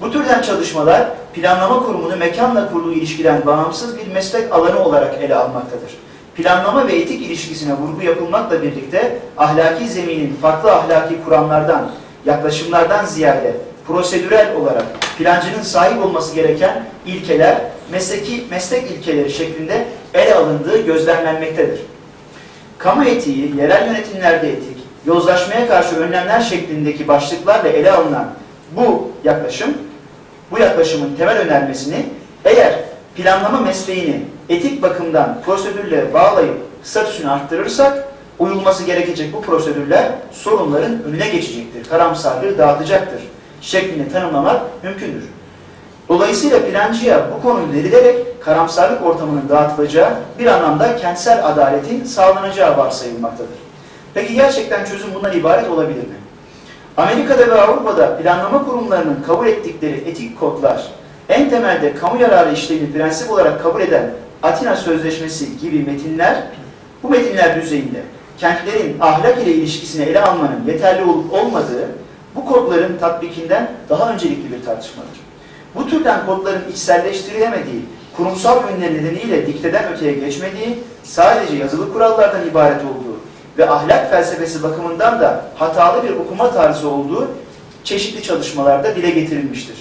Bu türden çalışmalar planlama kurumunu mekanla kurduğu ilişkiden bağımsız bir meslek alanı olarak ele almaktadır. Planlama ve etik ilişkisine vurgu yapılmakla birlikte ahlaki zeminin farklı ahlaki kuramlardan, yaklaşımlardan ziyade prosedürel olarak plancının sahip olması gereken ilkeler, meslek ilkeleri şeklinde ele alındığı gözlemlenmektedir. Kamu etiği, yerel yönetimlerde etik, yozlaşmaya karşı önlemler şeklindeki başlıklarla ele alınan bu yaklaşımın temel önermesini eğer planlama mesleğini etik bakımdan prosedürle bağlayıp statüsünü arttırırsak uyulması gerekecek bu prosedürler sorunların önüne geçecektir, karamsarlığı dağıtacaktır şeklinde tanımlamak mümkündür. Dolayısıyla plancıya bu konu verilerek karamsarlık ortamının dağıtılacağı, bir anlamda kentsel adaletin sağlanacağı varsayılmaktadır. Peki gerçekten çözüm bundan ibaret olabilir mi? Amerika'da ve Avrupa'da planlama kurumlarının kabul ettikleri etik kodlar, en temelde kamu yararı işlevini prensip olarak kabul eden Atina Sözleşmesi gibi metinler, bu metinler düzeyinde kentlerin ahlak ile ilişkisini ele almanın yeterli olup olmadığı, bu kodların tatbikinden daha öncelikli bir tartışmadır. Bu türden kodların içselleştirilemediği, kurumsal yönleri nedeniyle dikteden öteye geçmediği, sadece yazılı kurallardan ibaret olduğu ve ahlak felsefesi bakımından da hatalı bir okuma tarzı olduğu çeşitli çalışmalarda dile getirilmiştir.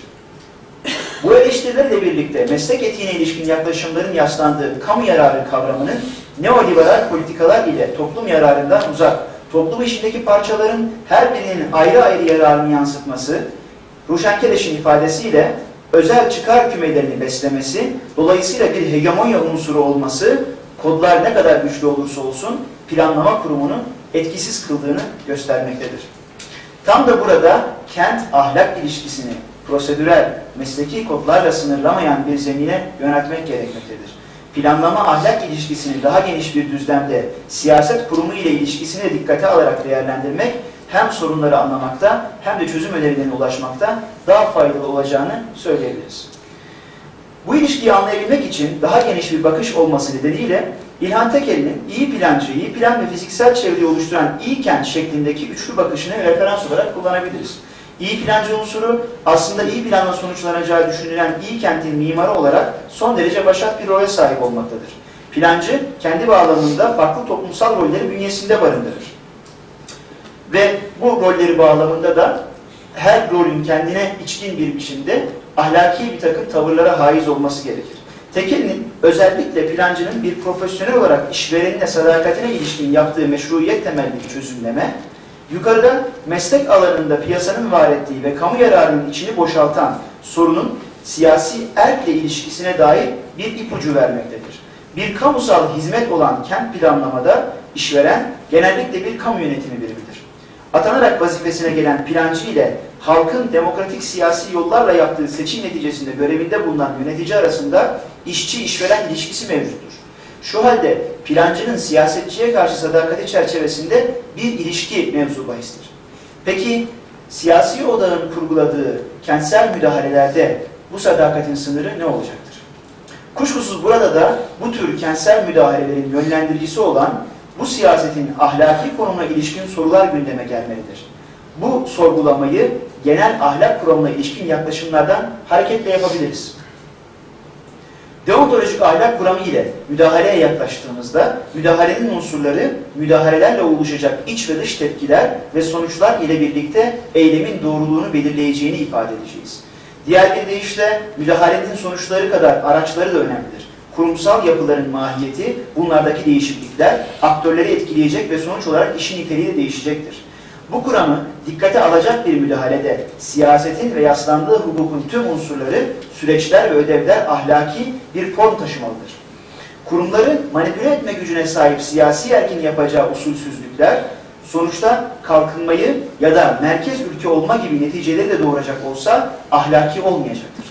Bu eleştirilerle birlikte meslek etiğine ilişkin yaklaşımların yaslandığı kamu yararı kavramının neoliberal politikalar ile toplum yararından uzak, toplum içindeki parçaların her birinin ayrı ayrı yararını yansıtması, Ruşenkereş'in ifadesiyle özel çıkar kümelerini beslemesi, dolayısıyla bir hegemonya unsuru olması, kodlar ne kadar güçlü olursa olsun planlama kurumunu etkisiz kıldığını göstermektedir. Tam da burada kent-ahlak ilişkisini prosedürel, mesleki kodlarla sınırlamayan bir zemine yöneltmek gerekmektedir. Planlama ahlak ilişkisini daha geniş bir düzlemde siyaset kurumu ile ilişkisine dikkate alarak değerlendirmek, hem sorunları anlamakta hem de çözüm önerilerine ulaşmakta daha faydalı olacağını söyleyebiliriz. Bu ilişkiyi anlayabilmek için daha geniş bir bakış olması nedeniyle İlhan Tekeli'nin iyi plancı, iyi plan ve fiziksel çevreyi oluşturan iyi kent şeklindeki üçlü bakışını referans olarak kullanabiliriz. İyi plancı unsuru aslında iyi planla sonuçlanacağı düşünülen iyi kentin mimarı olarak son derece başat bir role sahip olmaktadır. Plancı kendi bağlamında farklı toplumsal rolleri bünyesinde barındırır. Ve bu rolleri bağlamında da her rolün kendine içkin bir biçimde ahlaki bir takım tavırlara haiz olması gerekir. Tekeli'nin özellikle plancının bir profesyonel olarak işverenine sadakatine ilişkin yaptığı meşruiyet temelli bir çözümleme, yukarıda meslek alanında piyasanın var ettiği ve kamu yararının içini boşaltan sorunun siyasi erkle ilişkisine dair bir ipucu vermektedir. Bir kamusal hizmet olan kent planlamada işveren genellikle bir kamu yönetimi birimidir. Atanarak vazifesine gelen plancı ile halkın demokratik siyasi yollarla yaptığı seçim neticesinde görevinde bulunan yönetici arasında işçi-işveren ilişkisi mevcuttur. Şu halde plancının siyasetçiye karşı sadakati çerçevesinde bir ilişki mevzu bahistir. Peki siyasi odağın kurguladığı kentsel müdahalelerde bu sadakatin sınırı ne olacaktır? Kuşkusuz burada da bu tür kentsel müdahalelerin yönlendiricisi olan bu siyasetin ahlaki konumuna ilişkin sorular gündeme gelmelidir. Bu sorgulamayı genel ahlak kurumuna ilişkin yaklaşımlardan hareketle yapabiliriz. Deontolojik ahlak kuramı ile müdahaleye yaklaştığımızda, müdahalenin unsurları, müdahalelerle oluşacak iç ve dış tepkiler ve sonuçlar ile birlikte eylemin doğruluğunu belirleyeceğini ifade edeceğiz. Diğer bir deyişle, müdahalenin sonuçları kadar araçları da önemlidir. Kurumsal yapıların mahiyeti, bunlardaki değişiklikler, aktörleri etkileyecek ve sonuç olarak işin niteliği de değişecektir. Bu kuramı dikkate alacak bir müdahalede siyasetin ve yaslandığı hukukun tüm unsurları, süreçler ve ödevler ahlaki bir form taşımalıdır. Kurumları manipüle etme gücüne sahip siyasi erkin yapacağı usulsüzlükler, sonuçta kalkınmayı ya da merkez ülke olma gibi neticeleri de doğuracak olsa ahlaki olmayacaktır.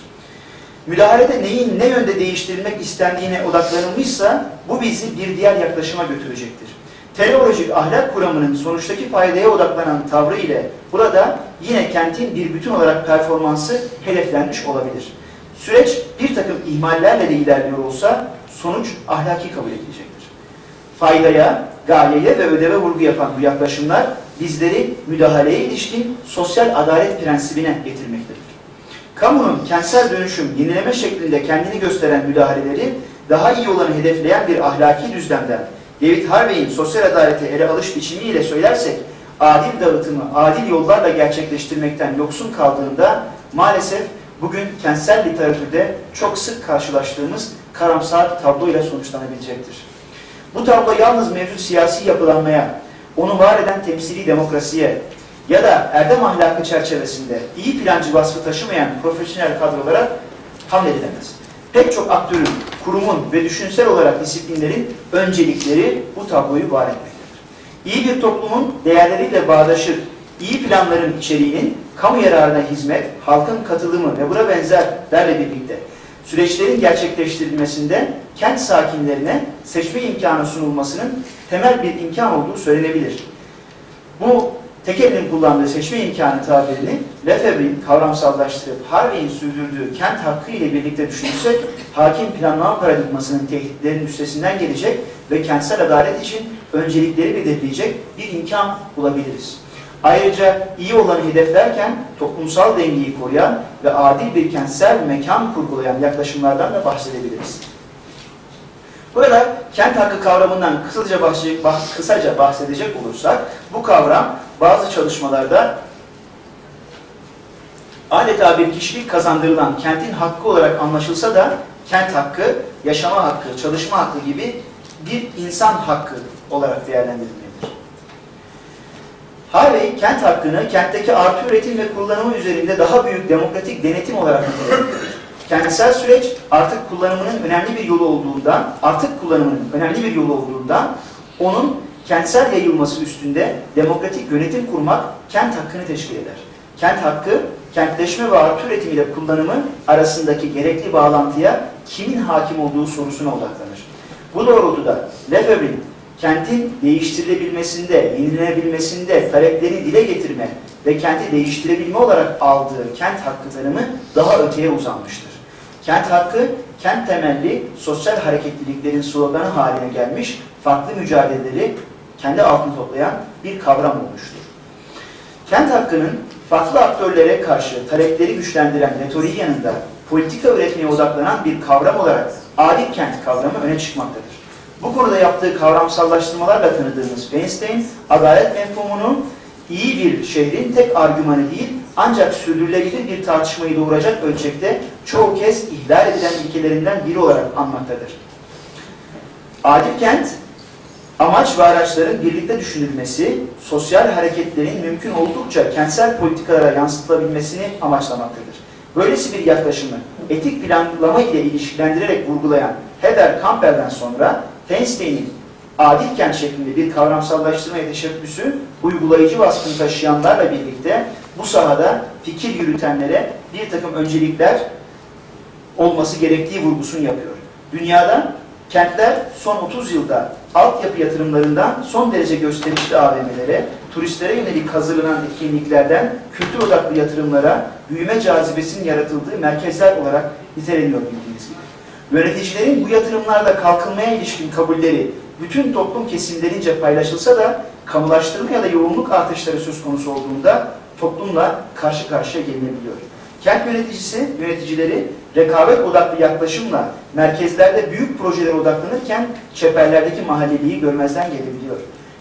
Müdahalede neyin ne yönde değiştirilmek istendiğine odaklanılmışsa bu bizi bir diğer yaklaşıma götürecektir. Teleolojik ahlak kuramının sonuçtaki faydaya odaklanan tavrı ile burada yine kentin bir bütün olarak performansı hedeflenmiş olabilir. Süreç bir takım ihmallerle de ilerliyor olsa sonuç ahlaki kabul edilecektir. Faydaya, gayeye ve ödeve vurgu yapan bu yaklaşımlar bizleri müdahaleye ilişkin sosyal adalet prensibine getirmektedir. Kamunun kentsel dönüşüm, yenileme şeklinde kendini gösteren müdahaleleri daha iyi olanı hedefleyen bir ahlaki düzlemden, David Harvey'in sosyal adaleti ele alış biçimiyle söylersek, adil dağıtımı adil yollarla gerçekleştirmekten yoksun kaldığında maalesef bugün kentsel literatürde çok sık karşılaştığımız karamsar tabloyla sonuçlanabilecektir. Bu tablo yalnız mevcut siyasi yapılanmaya, onu var eden temsili demokrasiye ya da erdem ahlakı çerçevesinde iyi plancı vasfı taşımayan profesyonel kadrolara hamledilemez. Pek çok aktörün, kurumun ve düşünsel olarak disiplinlerin öncelikleri bu tabloyu var etmektedir. İyi bir toplumun değerleriyle bağdaşır, iyi planların içeriğinin kamu yararına hizmet, halkın katılımı ve buna benzerlerle birlikte süreçlerin gerçekleştirilmesinde kent sakinlerine seçme imkanı sunulmasının temel bir imkan olduğu söylenebilir. Bu Tekeli'nin kullandığı seçme imkanı tabirini Lefebvre'nin kavramsallaştırıp Harvey'in sürdürdüğü kent hakkı ile birlikte düşünürsek, hakim planlama paradigmasının tehditlerinin üstesinden gelecek ve kentsel adalet için öncelikleri belirleyecek bir imkan bulabiliriz. Ayrıca iyi olanı hedeflerken toplumsal dengeyi koruyan ve adil bir kentsel mekan kurgulayan yaklaşımlardan da bahsedebiliriz. Burada kent hakkı kavramından kısaca bahsedecek olursak, bu kavram bazı çalışmalarda adeta bir kişilik kazandırılan kentin hakkı olarak anlaşılsa da kent hakkı, yaşama hakkı, çalışma hakkı gibi bir insan hakkı olarak değerlendirilmektedir. Harvey, kent hakkını kentteki artı üretim ve kullanımı üzerinde daha büyük demokratik denetim olarak nitelendirir. Kentsel süreç artık kullanımının önemli bir yolu olduğundan, onun kentsel yayılması üstünde demokratik yönetim kurmak kent hakkını teşkil eder. Kent hakkı, kentleşme ve artı üretim ile kullanımı arasındaki gerekli bağlantıya kimin hakim olduğu sorusuna odaklanır. Bu doğrultuda Lefebvre'nin kentin değiştirilebilmesinde, yenilenebilmesinde taleplerini dile getirme ve kenti değiştirebilme olarak aldığı kent hakkı tanımı daha öteye uzanmıştır. Kent hakkı, kent temelli sosyal hareketliliklerin sloganı haline gelmiş, farklı mücadeleleri kendi altına toplayan bir kavram olmuştur. Kent hakkının farklı aktörlere karşı talepleri güçlendiren retoriğin yanında politika üretmeye odaklanan bir kavram olarak adil kent kavramı öne çıkmaktadır. Bu konuda yaptığı kavramsallaştırmalarla tanıdığımız Weinstein, adalet mefhumunu iyi bir şehrin tek argümanı değil, ancak sürdürülebilir bir tartışmayı doğuracak ölçekte çoğu kez ihlal edilen ilkelerinden biri olarak anmaktadır. Adil kent, amaç ve araçların birlikte düşünülmesi, sosyal hareketlerin mümkün oldukça kentsel politikalara yansıtılabilmesini amaçlamaktadır. Böylesi bir yaklaşımı etik planlama ile ilişkilendirerek vurgulayan Heather Campbell'den sonra Weinstein'in adil kent şeklinde bir kavramsallaştırmaya teşebbüsü uygulayıcı vasfını taşıyanlarla birlikte bu sahada fikir yürütenlere bir takım öncelikler olması gerektiği vurgusunu yapıyor. Dünyada kentler son 30 yılda altyapı yatırımlarından son derece gösterişli AVM'lere, turistlere yönelik hazırlanan etkinliklerden kültür odaklı yatırımlara, büyüme cazibesinin yaratıldığı merkezler olarak niteleniyor bildiğiniz gibi. Yöneticilerin bu yatırımlarda kalkınmaya ilişkin kabulleri bütün toplum kesimlerince paylaşılsa da kamulaştırma ya da yoğunluk artışları söz konusu olduğunda toplumla karşı karşıya gelinebiliyor. Kent yöneticileri rekabet odaklı yaklaşımla merkezlerde büyük projelere odaklanırken çeperlerdeki mahalleliği görmezden gelebiliyor.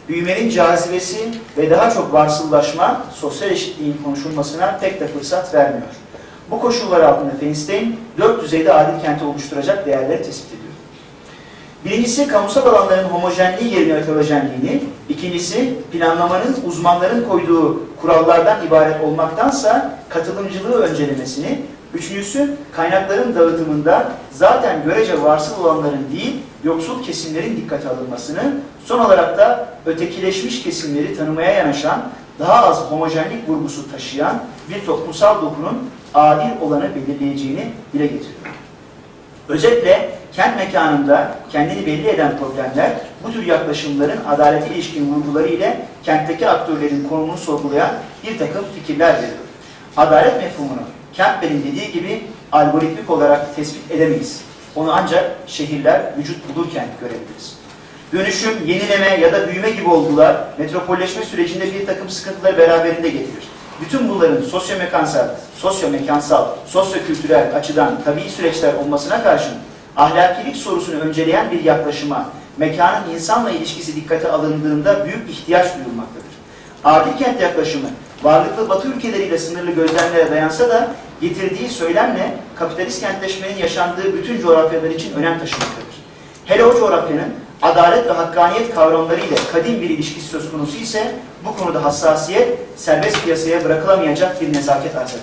Büyümenin cazibesi ve daha çok varsıllaşma sosyal eşitliğin konuşulmasına pek de fırsat vermiyor. Bu koşullar altında Weinstein 4 düzeyde adil kenti oluşturacak değerleri tespit ediyor. Birincisi, kamusal alanların homojenliği yerine heterojenliğini, ikincisi, planlamanın uzmanların koyduğu kurallardan ibaret olmaktansa katılımcılığı öncelemesini, üçüncüsü, kaynakların dağıtımında zaten görece varsıl olanların değil, yoksul kesimlerin dikkate alınmasını, son olarak da ötekileşmiş kesimleri tanımaya yanaşan, daha az homojenlik vurgusu taşıyan bir toplumsal dokunun adil olanı belirleyeceğini dile getiriyor. Özetle, kent mekanında kendini belli eden problemler, bu tür yaklaşımların adalete ilişkin vurguları ile kentteki aktörlerin konumunu sorgulayan bir takım fikirler veriyor. Adalet mefhumunu Campbell'in dediği gibi algoritmik olarak tespit edemeyiz. Onu ancak şehirler vücut bulurken görebiliriz. Dönüşüm, yenileme ya da büyüme gibi olgular metropolleşme sürecinde bir takım sıkıntıları beraberinde getirir. Bütün bunların sosyo-mekansal, sosyo-kültürel açıdan tabii süreçler olmasına karşın ahlakilik sorusunu önceleyen bir yaklaşıma mekanın insanla ilişkisi dikkate alındığında büyük ihtiyaç duyulmaktadır. Adil kent yaklaşımı varlıklı Batı ülkeleriyle sınırlı gözlemlere dayansa da getirdiği söylemle kapitalist kentleşmenin yaşandığı bütün coğrafyalar için önem taşımaktadır. Hele o coğrafyanın adalet ve hakkaniyet kavramlarıyla kadim bir ilişkisi söz konusu ise bu konuda hassasiyet serbest piyasaya bırakılamayacak bir nezaket arz eder.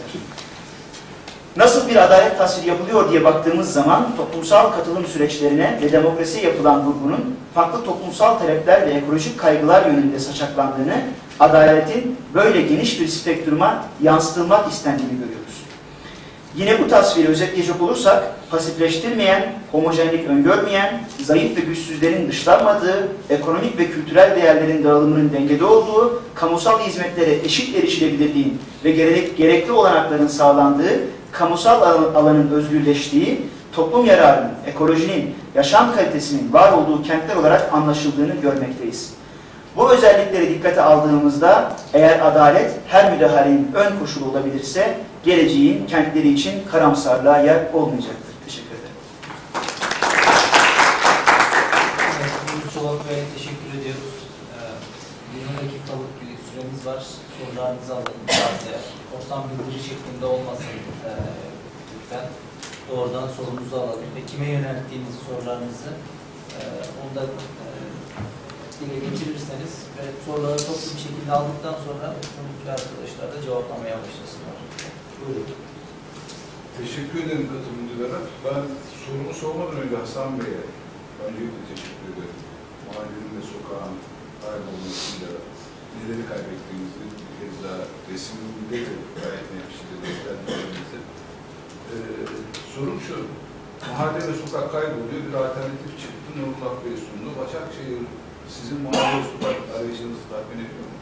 nasıl bir adalet tasviri yapılıyor diye baktığımız zaman toplumsal katılım süreçlerine ve demokrasiye yapılan vurgunun farklı toplumsal talepler ve ekolojik kaygılar yönünde saçaklandığını, adaletin böyle geniş bir spektruma yansıtılmak istendiğini görüyoruz. Yine bu tasviri özetleyecek olursak, pasifleştirmeyen, homojenlik öngörmeyen, zayıf ve güçsüzlerin dışlanmadığı, ekonomik ve kültürel değerlerin dağılımının dengede olduğu, kamusal hizmetlere eşit erişilebilirliğin ve gerekli olanakların sağlandığı, kamusal alanın özgürleştiği, toplum yararının, ekolojinin, yaşam kalitesinin var olduğu kentler olarak anlaşıldığını görmekteyiz. Bu özellikleri dikkate aldığımızda, eğer adalet her müdahalenin ön koşulu olabilirse, geleceğin kentleri için karamsarlığa yer olmayacaktır. Teşekkür ederim. Çolak Bey'e teşekkür ediyoruz. 20 dakikalık bir süremiz var. Sorularınızı alalım sadece. Korsan bildiri şeklinde olmasın lütfen. Doğrudan sorumuzu alalım ve kime yönelttiğinizi, sorularınızı ondan dile getirirseniz ve soruları toplu bir şekilde aldıktan sonra konuklu arkadaşlar da cevaplamaya başlasınlar. Buyurun. Teşekkür ederim katılımcılara. Ben sorumu sormadan önce Hasan Bey'e öncelikle teşekkür ederim. Mahallenin ve sokağın kaybolmasıyla neleri kaybettiğimizi bir kez daha resimde de gayet net bir şekilde gösterdiğimizi. Sorum şu, mahalle ve sokak kayboluyor, bir alternatif çıktı, Nurullah Bey sundu. Başakşehir sizin mahalle ve sokak arayışınızı tatmin ediyor mu?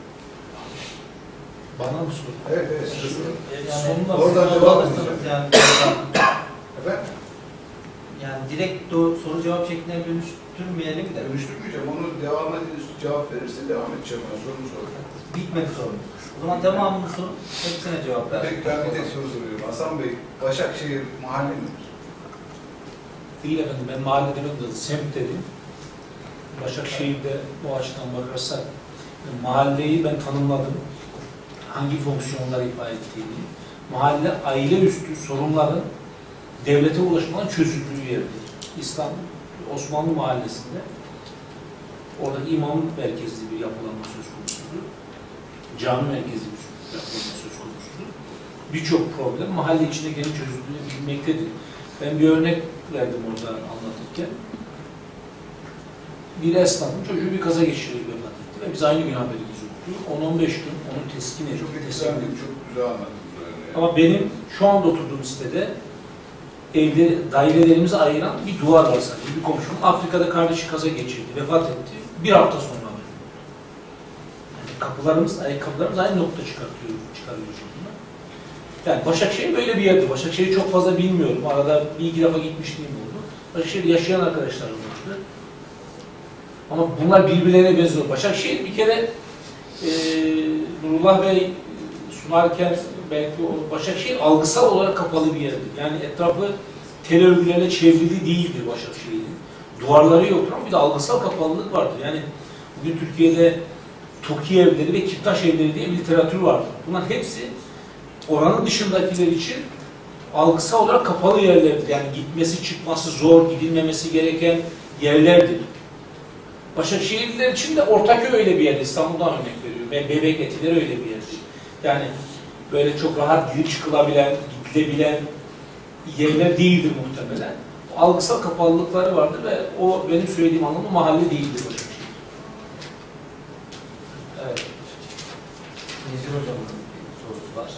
Bana mı sorun? Evet, evet. Yani, oradan devam edeceğim. Yani, efendim? Yani direkt soru cevap şekline dönüştürmeyelim de. Dönüştürmeyeceğim, onu devam ediniz, cevap verirse devam edeceğim. Yani sorunu soracağım. Bitmedi sorunuz. O zaman bitmedi. Tamamını sorun, hepsine cevap ver. Ben bir tek soru soruyorum. Hasan Bey, Başakşehir mahalle midir? Değil efendim, ben mahalle demedim de semt dedim. Başakşehir'de bu açıdan bakarsak, mahalleyi ben tanımladım. Hangi fonksiyonları ifade ettiğini, mahalle aile üstü sorunların devlete ulaşmanın çözüldüğü yerdir. İstanbul, Osmanlı mahallesinde orada imam merkezli bir yapılanma söz konusudur. Cami merkezli bir yapılanma söz konusudur. Birçok problem mahalle içinde gene çözüldüğünü bilmektedir. Ben bir örnek verdim orada anlatırken. Bir esnafın çocuğu bir kaza geçirdiği vefat etti ve biz aynı gün haberimiz yoktu. 10-15 gün onu teskin ediyor. Çok güzel, çok güzel anlattınız. Ama benim şu anda oturduğum sitede dairelerimizi ayıran bir duvar var sadece. Bir komşum Afrika'da kardeşi kaza geçirdi, vefat etti. Bir hafta sonra haberi. Yani ayakkabılarımız aynı nokta çıkarıyor bunlar. Yani Başakşehir böyle bir yerdi. Başakşehir'i çok fazla bilmiyorum. Arada bir iki defa gitmişliğim oldu. Başakşehir'de yaşayan arkadaşlarım vardı. Ama bunlar birbirlerine benziyor. Başakşehir bir kere Nurullah Bey sunarken belki o Başakşehir algısal olarak kapalı bir yerdir. Yani etrafı tel örgülerle çevrili değildir Başakşehir'in. Duvarları yoktur ama bir de algısal kapalılık vardır. Yani bugün Türkiye'de Toki evleri ve Kiptaş evleri diye bir literatür vardır. Bunların hepsi oranın dışındakiler için algısal olarak kapalı yerlerdir. Yani gitmesi, çıkması zor, gidilmemesi gereken yerlerdir. Başakşehirliler için de Ortaköy öyle bir yerdir. İstanbul'dan örnek veriyorum. Ve Bebek Etileri öyle bir yerdir. Yani böyle çok rahat girip çıkılabilen, gidilebilen yerler değildir muhtemelen. O algısal kapalılıkları vardır ve o benim söylediğim anlamda mahalle değildir. Evet. Nezir Hocam'ın bir sorusu var.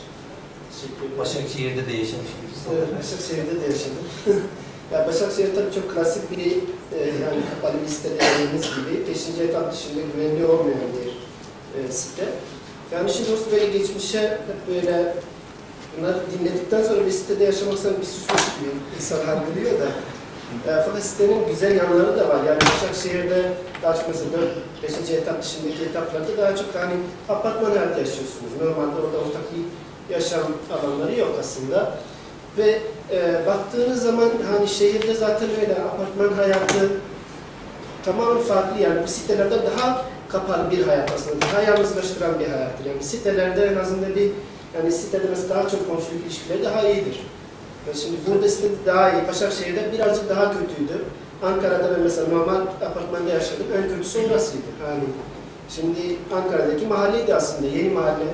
Başakşehir'de de yaşamış birisi. Evet, Başakşehir'de de yaşadım. Yani Başakşehir tabii çok klasik bir yani kapalı listelerimiz gibi 5. etap dışında güvenli olmayan bir site. Yani şimdi olsun böyle geçmişe hep böyle bunları dinledikten sonra bir sitede yaşamak sanırım bir suçlu gibi insanlar biliyor da. Fakat sitenin güzel yanları da var. Yani Başakşehir'de daha çok mesela 5. etap dışındaki etaplarda daha çok hani apartman hayatı yaşıyorsunuz. Normalde orada ortak bir yaşam alanları yok aslında. Ve baktığınız zaman hani şehirde zaten öyle apartman hayatı tamamen farklı, yani bu sitelerde daha kapalı bir hayat aslında, daha yalnızlaştıran bir hayattır. Yani sitelerde en azından bir, yani sitede mesela daha çok komşuluk ilişkileri daha iyidir. Yani şimdi burada sitede daha iyi, Başakşehir'de birazcık daha kötüydü. Ankara'da ben mesela normal apartmanda yaşadım, en kötüsü orasıydı. Yani şimdi Ankara'daki mahalleydi aslında, yeni mahalle.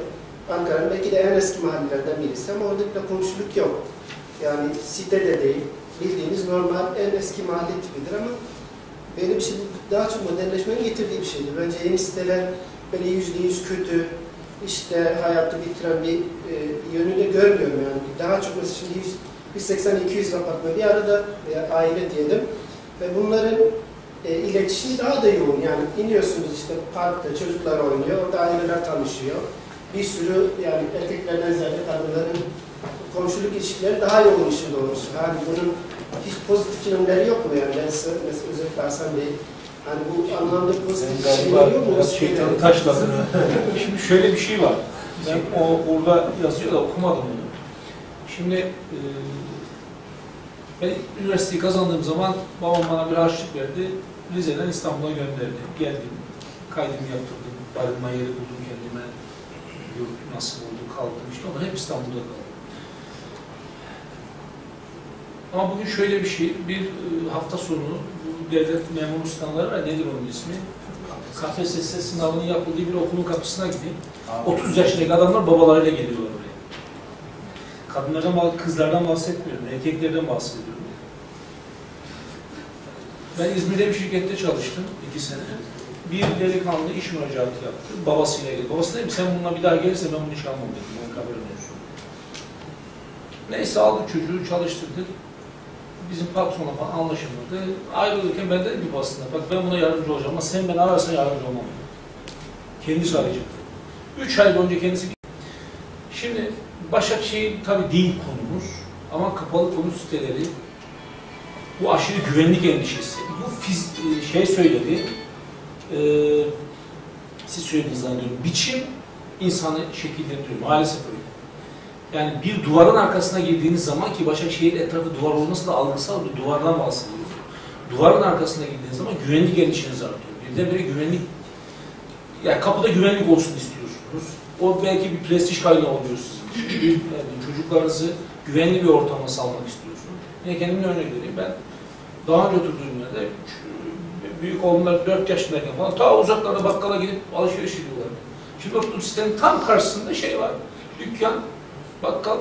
Ankara'nın belki de en eski mahallelerden birisi ama orada bile komşuluk yok. Yani site de değil, bildiğiniz normal en eski mahalle tipidir ama benim şimdi daha çok modernleşmenin getirdiği bir şeydir. Bence yeni siteler böyle %100 kötü, işte hayatı bitiren bir yönünü görmüyorum yani. Daha çok mesela şimdi 180-200 apartman bir arada, aile diyelim ve bunların iletişimi daha da yoğun. Yani iniyorsunuz işte parkta çocuklar oynuyor, orada aileler tanışıyor. Bir sürü yani erkeklerden ziyade kadınların komşuluk ilişkileri daha yoğun işin doğrusu. Yani bunun hiç pozitif yönleri yok mu yani? Ben size mesela özellikle Ersan Bey, hani bu anlamda pozitif şeyleri yok mu? Şeytanı taşladı. Şimdi şöyle bir şey var. Ben orada yazıyor da okumadım onu. Şimdi ben üniversiteyi kazandığım zaman babam bana bir harçlık verdi. Rize'den İstanbul'a gönderdi. Geldim, kaydımı yaptırdım, barınma yeri buldum kendime. Yurt nasıl oldu, kaldım işte. Onlar hep İstanbul'da kaldı. Ama bugün şöyle bir şey, bir hafta sonu bu devlet memur sınavları var, nedir onun ismi? KPSS sınavının yapıldığı bir okulun kapısına gideyim. 30 yaşındaki adamlar babalarıyla geliyorlar oraya. Kadınlardan, kızlardan bahsetmiyorum, erkeklerden bahsediyorum. Ben İzmir'de bir şirkette çalıştım 2 sene. Bir delikanlı iş müracaatı yaptı, babasıyla geldi. Babası dedim, sen bununla bir daha gelirse ben bunu iş almam dedim, ben kamerim olsun. Neyse aldık çocuğu, çalıştırdık. Bizim patronla falan anlaşılmadı. Ayrılırken ben dedim ki basına, bak ben buna yardımcı olacağım ama sen beni ararsan yardımcı olmam. Kendisi arayacaktı. 3 ay boyunca kendisi... Şimdi Başakşehir tabii değil konumuz ama kapalı konut siteleri, bu aşırı güvenlik endişesi, bu şey söyledi, siz söylediğiniz zannediyorum, biçim insanı şekillendiriyor, maalesef öyle. Yani bir duvarın arkasına girdiğiniz zaman ki Başakşehir etrafı duvar olması da algısal bir duvardan bahsediyor. Duvarın arkasına girdiğiniz zaman güvenlik endişeniz artıyor. Birdenbire güvenlik, yani kapıda güvenlik olsun istiyorsunuz. O belki bir prestij kaynağı oluyor sizin için. Yani çocuklarınızı güvenli bir ortama salmak istiyorsunuz. Yine kendimle örnek vereyim. Ben daha önce oturduğum yerde büyük oğlumlar 4 yaşındayken falan ta uzaklarda bakkala gidip alışveriş ediyorlar. Şimdi oturduğum sitenin tam karşısında şey var, dükkan. Bakkal,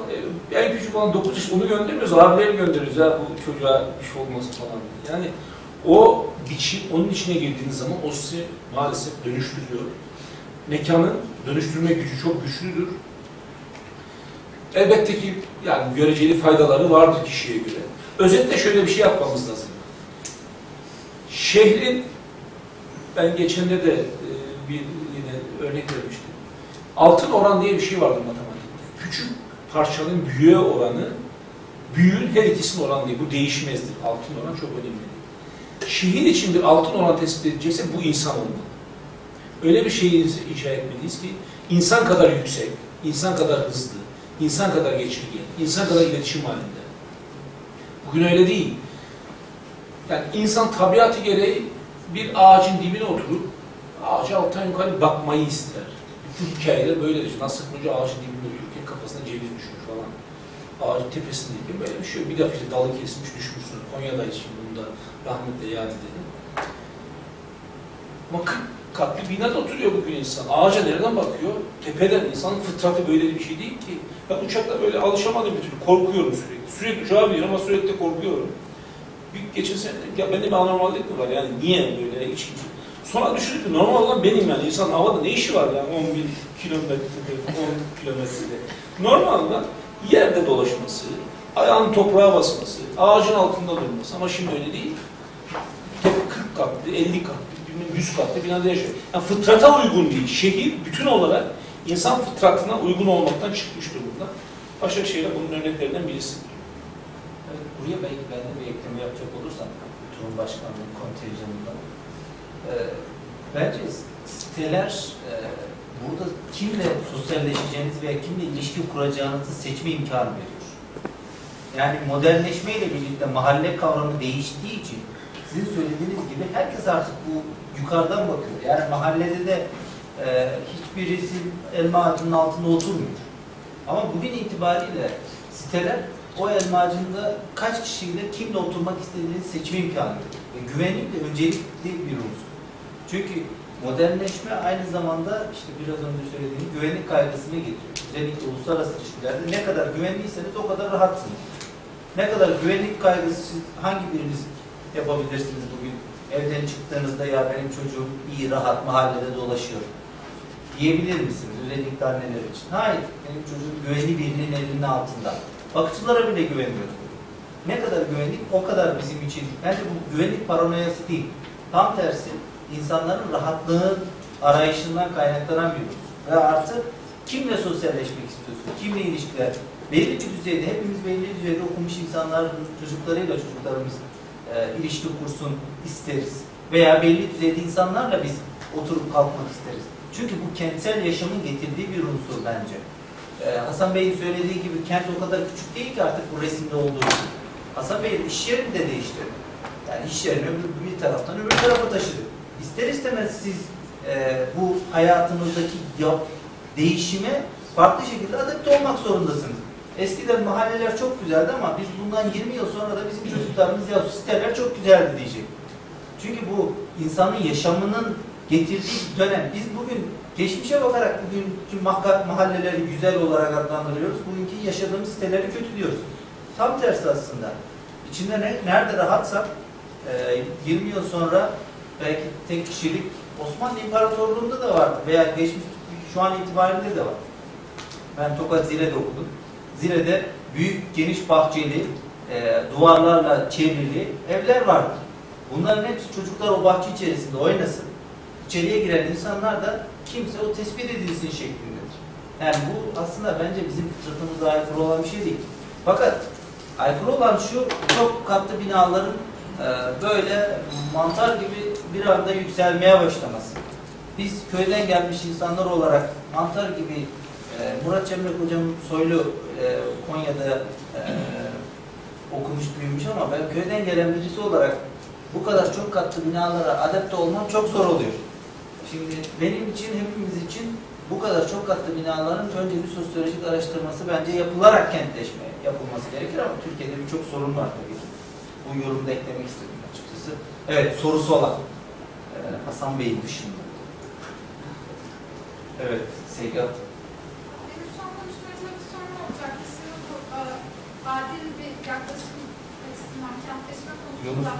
en küçük olan 9 yaşında onu göndermiyoruz, abileri gönderiyoruz ya bu çocuğa bir şey olmasın falan. Yani o biçim, onun içine girdiğiniz zaman o sizi maalesef dönüştürüyor. Mekanın dönüştürme gücü çok güçlüdür. Elbette ki yani göreceli faydaları vardır kişiye göre. Özetle şöyle bir şey yapmamız lazım. Şehrin, ben geçen de bir yine örnek vermiştim. Altın oran diye bir şey vardı matematikte. Küçük parçanın büyüğe oranı, büyüğün her ikisinin oranı değil. Bu değişmezdir. Altın oran çok önemli. Şehir için bir altın oran tespit edilecekse bu insan olmalı. Öyle bir şeyi inşa etmeliyiz ki insan kadar yüksek, insan kadar hızlı, insan kadar geçirgen, insan kadar iletişim halinde. Bugün öyle değil. Yani insan tabiatı gereği bir ağacın dibine oturup ağaca alttan yukarı bakmayı ister. Bütün hikayeler böyledir. Nasıl koca ağacın dibine oturup kafasına ceviz düşmüş falan. Ağacın tepesindeki böyle bir şey yok. Bir defa işte dalı kesmiş düşmüşsünüz. Konya'dayız şimdi bunda rahmetle yani dedim. Ama 40 katlı binada oturuyor bugün insan. Ağaca nereden bakıyor? Tepeden. İnsanın fıtratı böyle bir şey değil ki. Ben uçakla böyle alışamadım bir türlü. Korkuyorum sürekli. Sürekli uçağa biniyorum ama sürekli korkuyorum. Geçen sene dedim ya bende bir anormallik mi var? Yani niye böyle hiç kimse? Sonra düşündük ki normal olan benim yani. İnsanın havada ne işi var yani 10 bin kilometrede, 10 kilometrede. Normal lan yerde dolaşması, ayağının toprağa basması, ağacın altında durması ama şimdi öyle değil. 40 katlı, 50 katlı, 100 katlı binada yaşıyor. Yani fıtrata uygun değil. Şehir bütün olarak insan fıtratına uygun olmaktan çıkmış durumda. Başakşehir'e bunun örneklerinden birisi. Evet, buraya belki ben de bir ekleme yapacak olursam, Cumhurbaşkanlığı kontenjanında. Bence siteler burada kimle sosyalleşeceğiniz veya kimle ilişki kuracağınızı seçme imkanı veriyor. Yani modernleşmeyle birlikte mahalle kavramı değiştiği için sizin söylediğiniz gibi herkes artık bu yukarıdan bakıyor. Yani mahallede de hiçbirisi elma ağacının altında oturmuyor. Ama bugün itibariyle siteler o elma ağacında kaç kişiyle kimle oturmak istediğinizi seçme imkanı veriyor. Ve güvenlik de öncelikli bir unsur. Çünkü modernleşme aynı zamanda işte biraz önce söylediğim güvenlik kaygısını getiriyor. Özellikle uluslararası ilişkilerde ne kadar güvenliyseniz o kadar rahatsınız. Ne kadar güvenlik kaygısı, hangi biriniz yapabilirsiniz bugün? Evden çıktığınızda ya benim çocuğum iyi, rahat mahallede dolaşıyor diyebilir misiniz? Özellikle anneler için. Hayır, benim çocuğum güvenli birinin elinin altında. Bakıcılara bile güvenmiyoruz. Ne kadar güvenlik, o kadar bizim için. Bence bu güvenlik paranoyası değil. Tam tersi, insanların rahatlığı arayışından kaynaklanan bir husus. Ve artık kimle sosyalleşmek istiyorsun? Kimle ilişkiler? Belli bir düzeyde, hepimiz belli bir düzeyde okumuş insanlar, çocuklarıyla çocuklarımız ilişki kursun isteriz. Veya belli düzeyde insanlarla biz oturup kalkmak isteriz. Çünkü bu kentsel yaşamın getirdiği bir unsur bence. Hasan Bey'in söylediği gibi kent o kadar küçük değil ki artık bu resimde olduğu gibi. Hasan Bey'in iş yerini de değiştirdi. Yani iş yerini bir taraftan öbür tarafa taşıdı. İster istemez siz bu hayatınızdaki değişime farklı şekilde adapte olmak zorundasınız. Eskiden mahalleler çok güzeldi ama biz bundan 20 yıl sonra da bizim çocuklarımız ya siteler çok güzeldi diyecek. Çünkü bu insanın yaşamının getirdiği dönem. Biz bugün geçmişe bakarak bugünkü mahalleleri güzel olarak adlandırıyoruz. Bugünkü yaşadığımız siteleri kötü diyoruz. Tam tersi aslında. İçinde nerede rahatsak 20 yıl sonra belki tek kişilik Osmanlı İmparatorluğu'nda da vardı veya geçmiş şu an itibariyle de var. Ben Tokat Zile'de okudum. Zile'de büyük geniş bahçeli, duvarlarla çevrili evler vardı. Bunların hepsi çocuklar o bahçe içerisinde oynasın. İçeriye giren insanlar da kimse o tespit edilsin şeklindedir. Yani bu aslında bence bizim fıtratımıza aykırı olan bir şey değil. Fakat aykırı olan şu, çok katlı binaların böyle mantar gibi bir anda yükselmeye başlaması. Biz köyden gelmiş insanlar olarak mantar gibi Murat Cemre hocamın soylu Konya'da okumuş büyümüş ama ben köyden gelen birisi olarak bu kadar çok katlı binalara adapte olmam çok zor oluyor. Şimdi benim için, hepimiz için bu kadar çok katlı binaların önce bir sosyolojik araştırması bence yapılarak kentleşme yapılması gerekir ama Türkiye'de birçok sorun var tabii ki. Bu yorumda eklemek istedim açıkçası. Evet, sorusu olan Hasan Bey'in dışında. Evet, Sevgi Hanım. Benim son konuşmacıma bir sorun olacak. Sizin adil bir yaklaşım açısından kentleşme konusunda.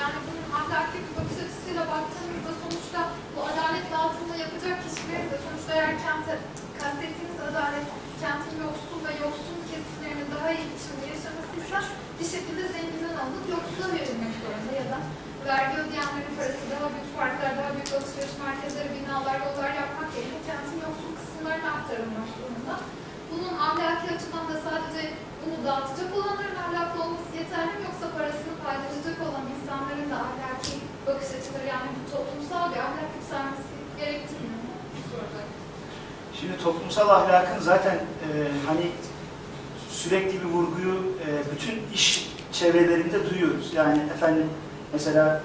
Yani bunun ahlaki bir bakış açısıyla baktığımızda sonuçta bu adaletin altında yapacak kişilerin de sonuçta eğer kente kastettiğiniz adalet kentin yoksul ve yoksul kesimlerinin daha iyi biçimde yaşamasıysa bir şekilde zenginden alıp yoksula verilmek zorunda ya da vergi ödeyenlerin parası daha büyük parklar, daha büyük alışveriş merkezleri, binalar, yollar yapmak yerine kentin yoksul kısımlarına aktarılmak zorunda. Bunun ahlaki açıdan da sadece bunu dağıtacak olanların ahlaklı olması yeterli mi yoksa parasını paylaşacak olan insanların da ahlaki bakış açıları yani bu toplumsal bir ahlak yükselmesi gerektiğini soracak. Şimdi toplumsal ahlakın zaten hani sürekli bir vurguyu bütün iş çevrelerinde duyuyoruz. Yani efendim mesela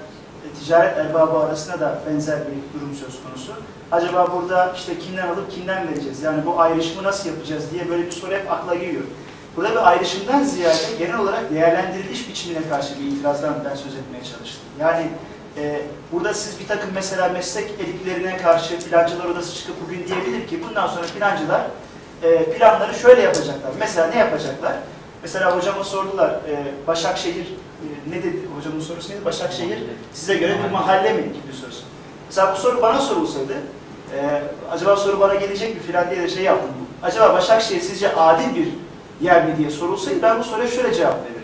ticaret erbabı arasında da benzer bir durum söz konusu. Acaba burada işte kimden alıp kimden vereceğiz? Yani bu ayrışımı nasıl yapacağız diye böyle bir soru hep akla geliyor. Burada bir ayrışımdan ziyade genel olarak değerlendiriliş biçimine karşı bir itirazdan ben söz etmeye çalıştım. Yani burada siz bir takım mesela meslek elitlerine karşı plancılar odası çıkıp bugün diyebilir ki bundan sonra plancılar planları şöyle yapacaklar. Mesela ne yapacaklar? Mesela hocama sordular Başakşehir ne dedi? Hocamın sorusu neydi? Başakşehir size göre bir mahalle mi gibi bir sorusu. Mesela bu soru bana sorulsaydı acaba soru bana gelecek mi filan diye de şey yaptım. Acaba Başakşehir sizce adil bir yer mi diye sorulsaydı ben bu soruya şöyle cevap verirdim.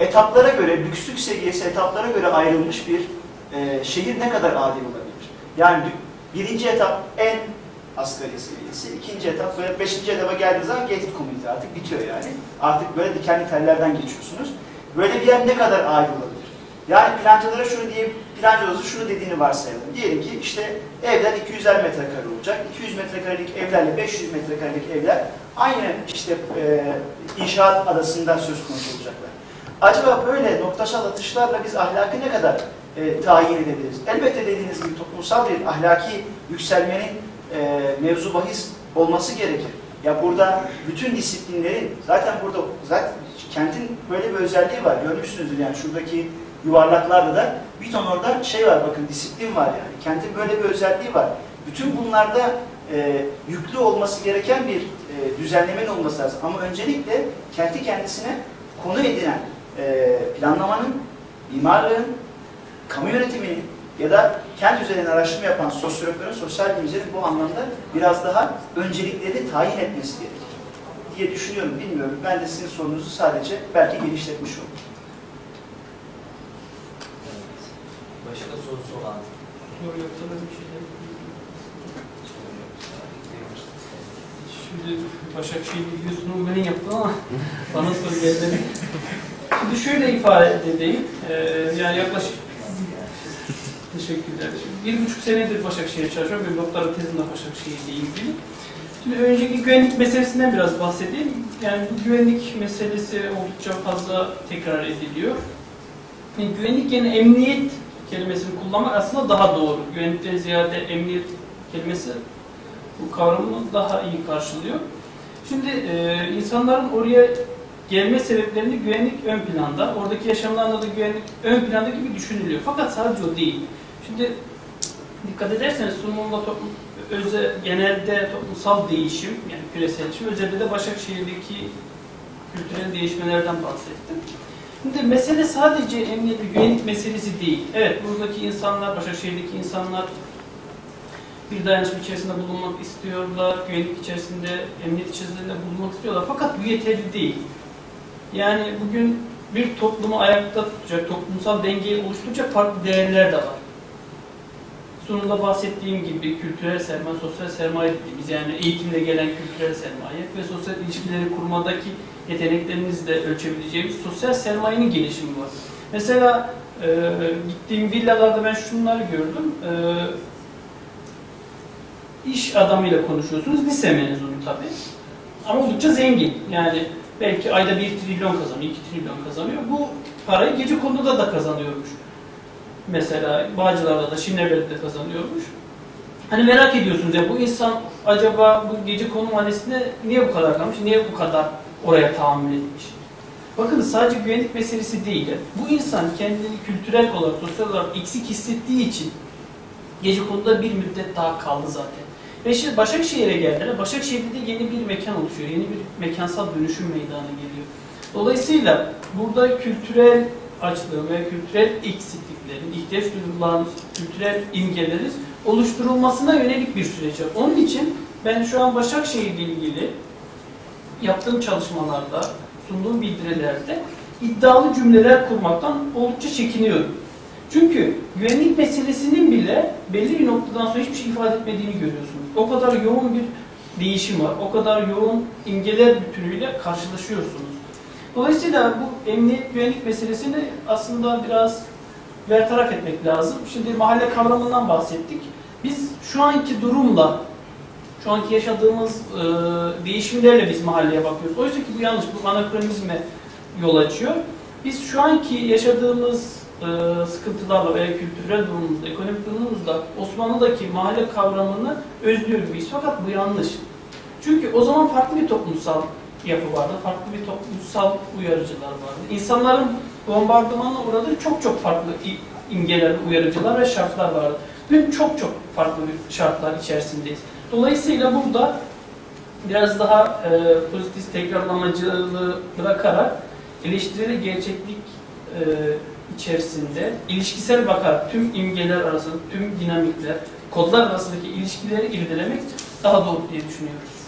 Etaplara göre, lükslük seviyesi etaplara göre ayrılmış bir şehir ne kadar adil olabilir? Yani birinci etap en asgari seviyesi, ikinci etap böyle beşinci etapa geldiğiniz zaman gated community artık bitiyor yani. Artık böyle dikenli tellerden geçiyorsunuz. Böyle bir yer ne kadar adil olabilir? Yani plancılara şunu diye, plancılara şunu dediğini varsayalım. Diyelim ki işte evler 250 metrekare olacak. 200 metrekarelik evlerle 500 metrekarelik evler aynı işte inşaat adasından söz konusu olacaklar. Acaba böyle noktasal atışlarla biz ahlakı ne kadar tayin edebiliriz? Elbette dediğiniz gibi toplumsal bir ahlaki yükselmenin mevzu bahis olması gerekir. Ya burada bütün disiplinlerin zaten kentin böyle bir özelliği var. Görmüşsünüzdür yani şuradaki yuvarlaklarda da bir ton orada şey var bakın disiplin var yani. Kentin böyle bir özelliği var. Bütün bunlarda yüklü olması gereken bir düzenlemenin olması lazım. Ama öncelikle kenti kendisine konu edinen planlamanın, mimarlığın, kamu yönetiminin ya da kent üzerine araştırma yapan sosyologların, sosyal bilimcilerin bu anlamda biraz daha öncelikleri tayin etmesi gerekir diye düşünüyorum, bilmiyorum. Ben de sizin sorunuzu sadece belki genişletmiş oldum. Evet. Başka sorusu olan? Soru yoksa da bir şey değil. Şimdi Başakşehir'in ilgili sunumu ben yaptım ama bana soru geldi. Şimdi şöyle ifade edeyim. Yani yaklaşık teşekkürler. Şimdi 1,5 senedir Başakşehir'e çalışıyorum. Bir doktora tezim de Başakşehir'le ilgili. Şimdi önceki güvenlik meselesinden biraz bahsedeyim. Yani bu güvenlik meselesi oldukça fazla tekrar ediliyor. Yani güvenlik yerine emniyet kelimesini kullanmak aslında daha doğru. Güvenlikten ziyade emniyet kelimesi bu kavramı daha iyi karşılıyor. Şimdi insanların oraya gelme sebeplerinde güvenlik ön planda, oradaki yaşamlarında da güvenlik ön planda gibi düşünülüyor. Fakat sadece o değil. Şimdi dikkat ederseniz sunumda genelde toplumsal değişim, yani küreselleşme, özellikle de Başakşehir'deki kültürel değişmelerden bahsettim. Şimdi mesele sadece emniyet ve güvenlik meselesi değil. Evet, buradaki insanlar, Başakşehir'deki insanlar bir dayanışma içerisinde bulunmak istiyorlar, güvenlik içerisinde, emniyet içerisinde bulunmak istiyorlar. Fakat bu yeterli değil. Yani bugün bir toplumu ayakta tutacak, toplumsal dengeyi oluşturacak farklı değerler de var. Sonunda bahsettiğim gibi kültürel sermaye, sosyal sermaye dediğimiz, yani eğitimle gelen kültürel sermaye ve sosyal ilişkileri kurmadaki yeteneklerinizle ölçebileceğimiz sosyal sermayenin gelişimi var. Mesela gittiğim villalarda ben şunları gördüm. İş adamıyla konuşuyorsunuz, lise mezunu tabii. Ama oldukça zengin. Yani belki ayda 1 trilyon kazanıyor, 2 trilyon kazanıyor. Bu parayı gecekonduda da kazanıyormuş. Mesela Bağcılar'da da, Şirinevler'de de kazanıyormuş. Hani merak ediyorsunuz ya, bu insan acaba bu gecekondu mahallesinde niye bu kadar kalmış, niye bu kadar oraya tahammül etmiş? Bakın, sadece güvenlik meselesi değil. Bu insan kendini kültürel olarak, sosyal olarak eksik hissettiği için gecekonduda bir müddet daha kaldı zaten. Ve şimdi Başakşehir'e geldiler. Başakşehir'de de yeni bir mekan oluşuyor. Yeni bir mekansal dönüşüm meydana geliyor. Dolayısıyla burada kültürel açlığı ve kültürel eksikliklerin, ihtiyaç duyulan kültürel imgelerin oluşturulmasına yönelik bir süreç var. Onun için ben şu an Başakşehir'le ilgili yaptığım çalışmalarda, sunduğum bildirilerde iddialı cümleler kurmaktan oldukça çekiniyorum. Çünkü güvenlik meselesinin bile belli bir noktadan sonra hiçbir şey ifade etmediğini görüyorsunuz. O kadar yoğun bir değişim var, o kadar yoğun imgeler bütünüyle karşılaşıyorsunuz. Dolayısıyla bu emniyet güvenlik meselesini aslında biraz bertaraf etmek lazım. Şimdi mahalle kavramından bahsettik. Biz şu anki durumla, şu anki yaşadığımız değişimlerle biz mahalleye bakıyoruz. Oysa ki bu yanlış, bu anakronizme yol açıyor. Biz şu anki yaşadığımız sıkıntılarla veya kültürel durumumuzda, ekonomik durumumuzda Osmanlı'daki mahalle kavramını özlüyor gibiyiz. Fakat bu yanlış. Çünkü o zaman farklı bir toplumsal yapı vardı, farklı bir toplumsal uyarıcılar vardı. İnsanların bombardımanla uğradığı çok farklı imgeler, uyarıcılar ve şartlar vardı. Dün çok farklı bir şartlar içerisindeyiz. Dolayısıyla burada biraz daha pozitif tekrarlamacılığı bırakarak eleştiri gerçeklik içerisinde ilişkisel bakarak tüm imgeler arasında, tüm dinamikler, kodlar arasındaki ilişkileri irdelemek daha doğru diye düşünüyoruz.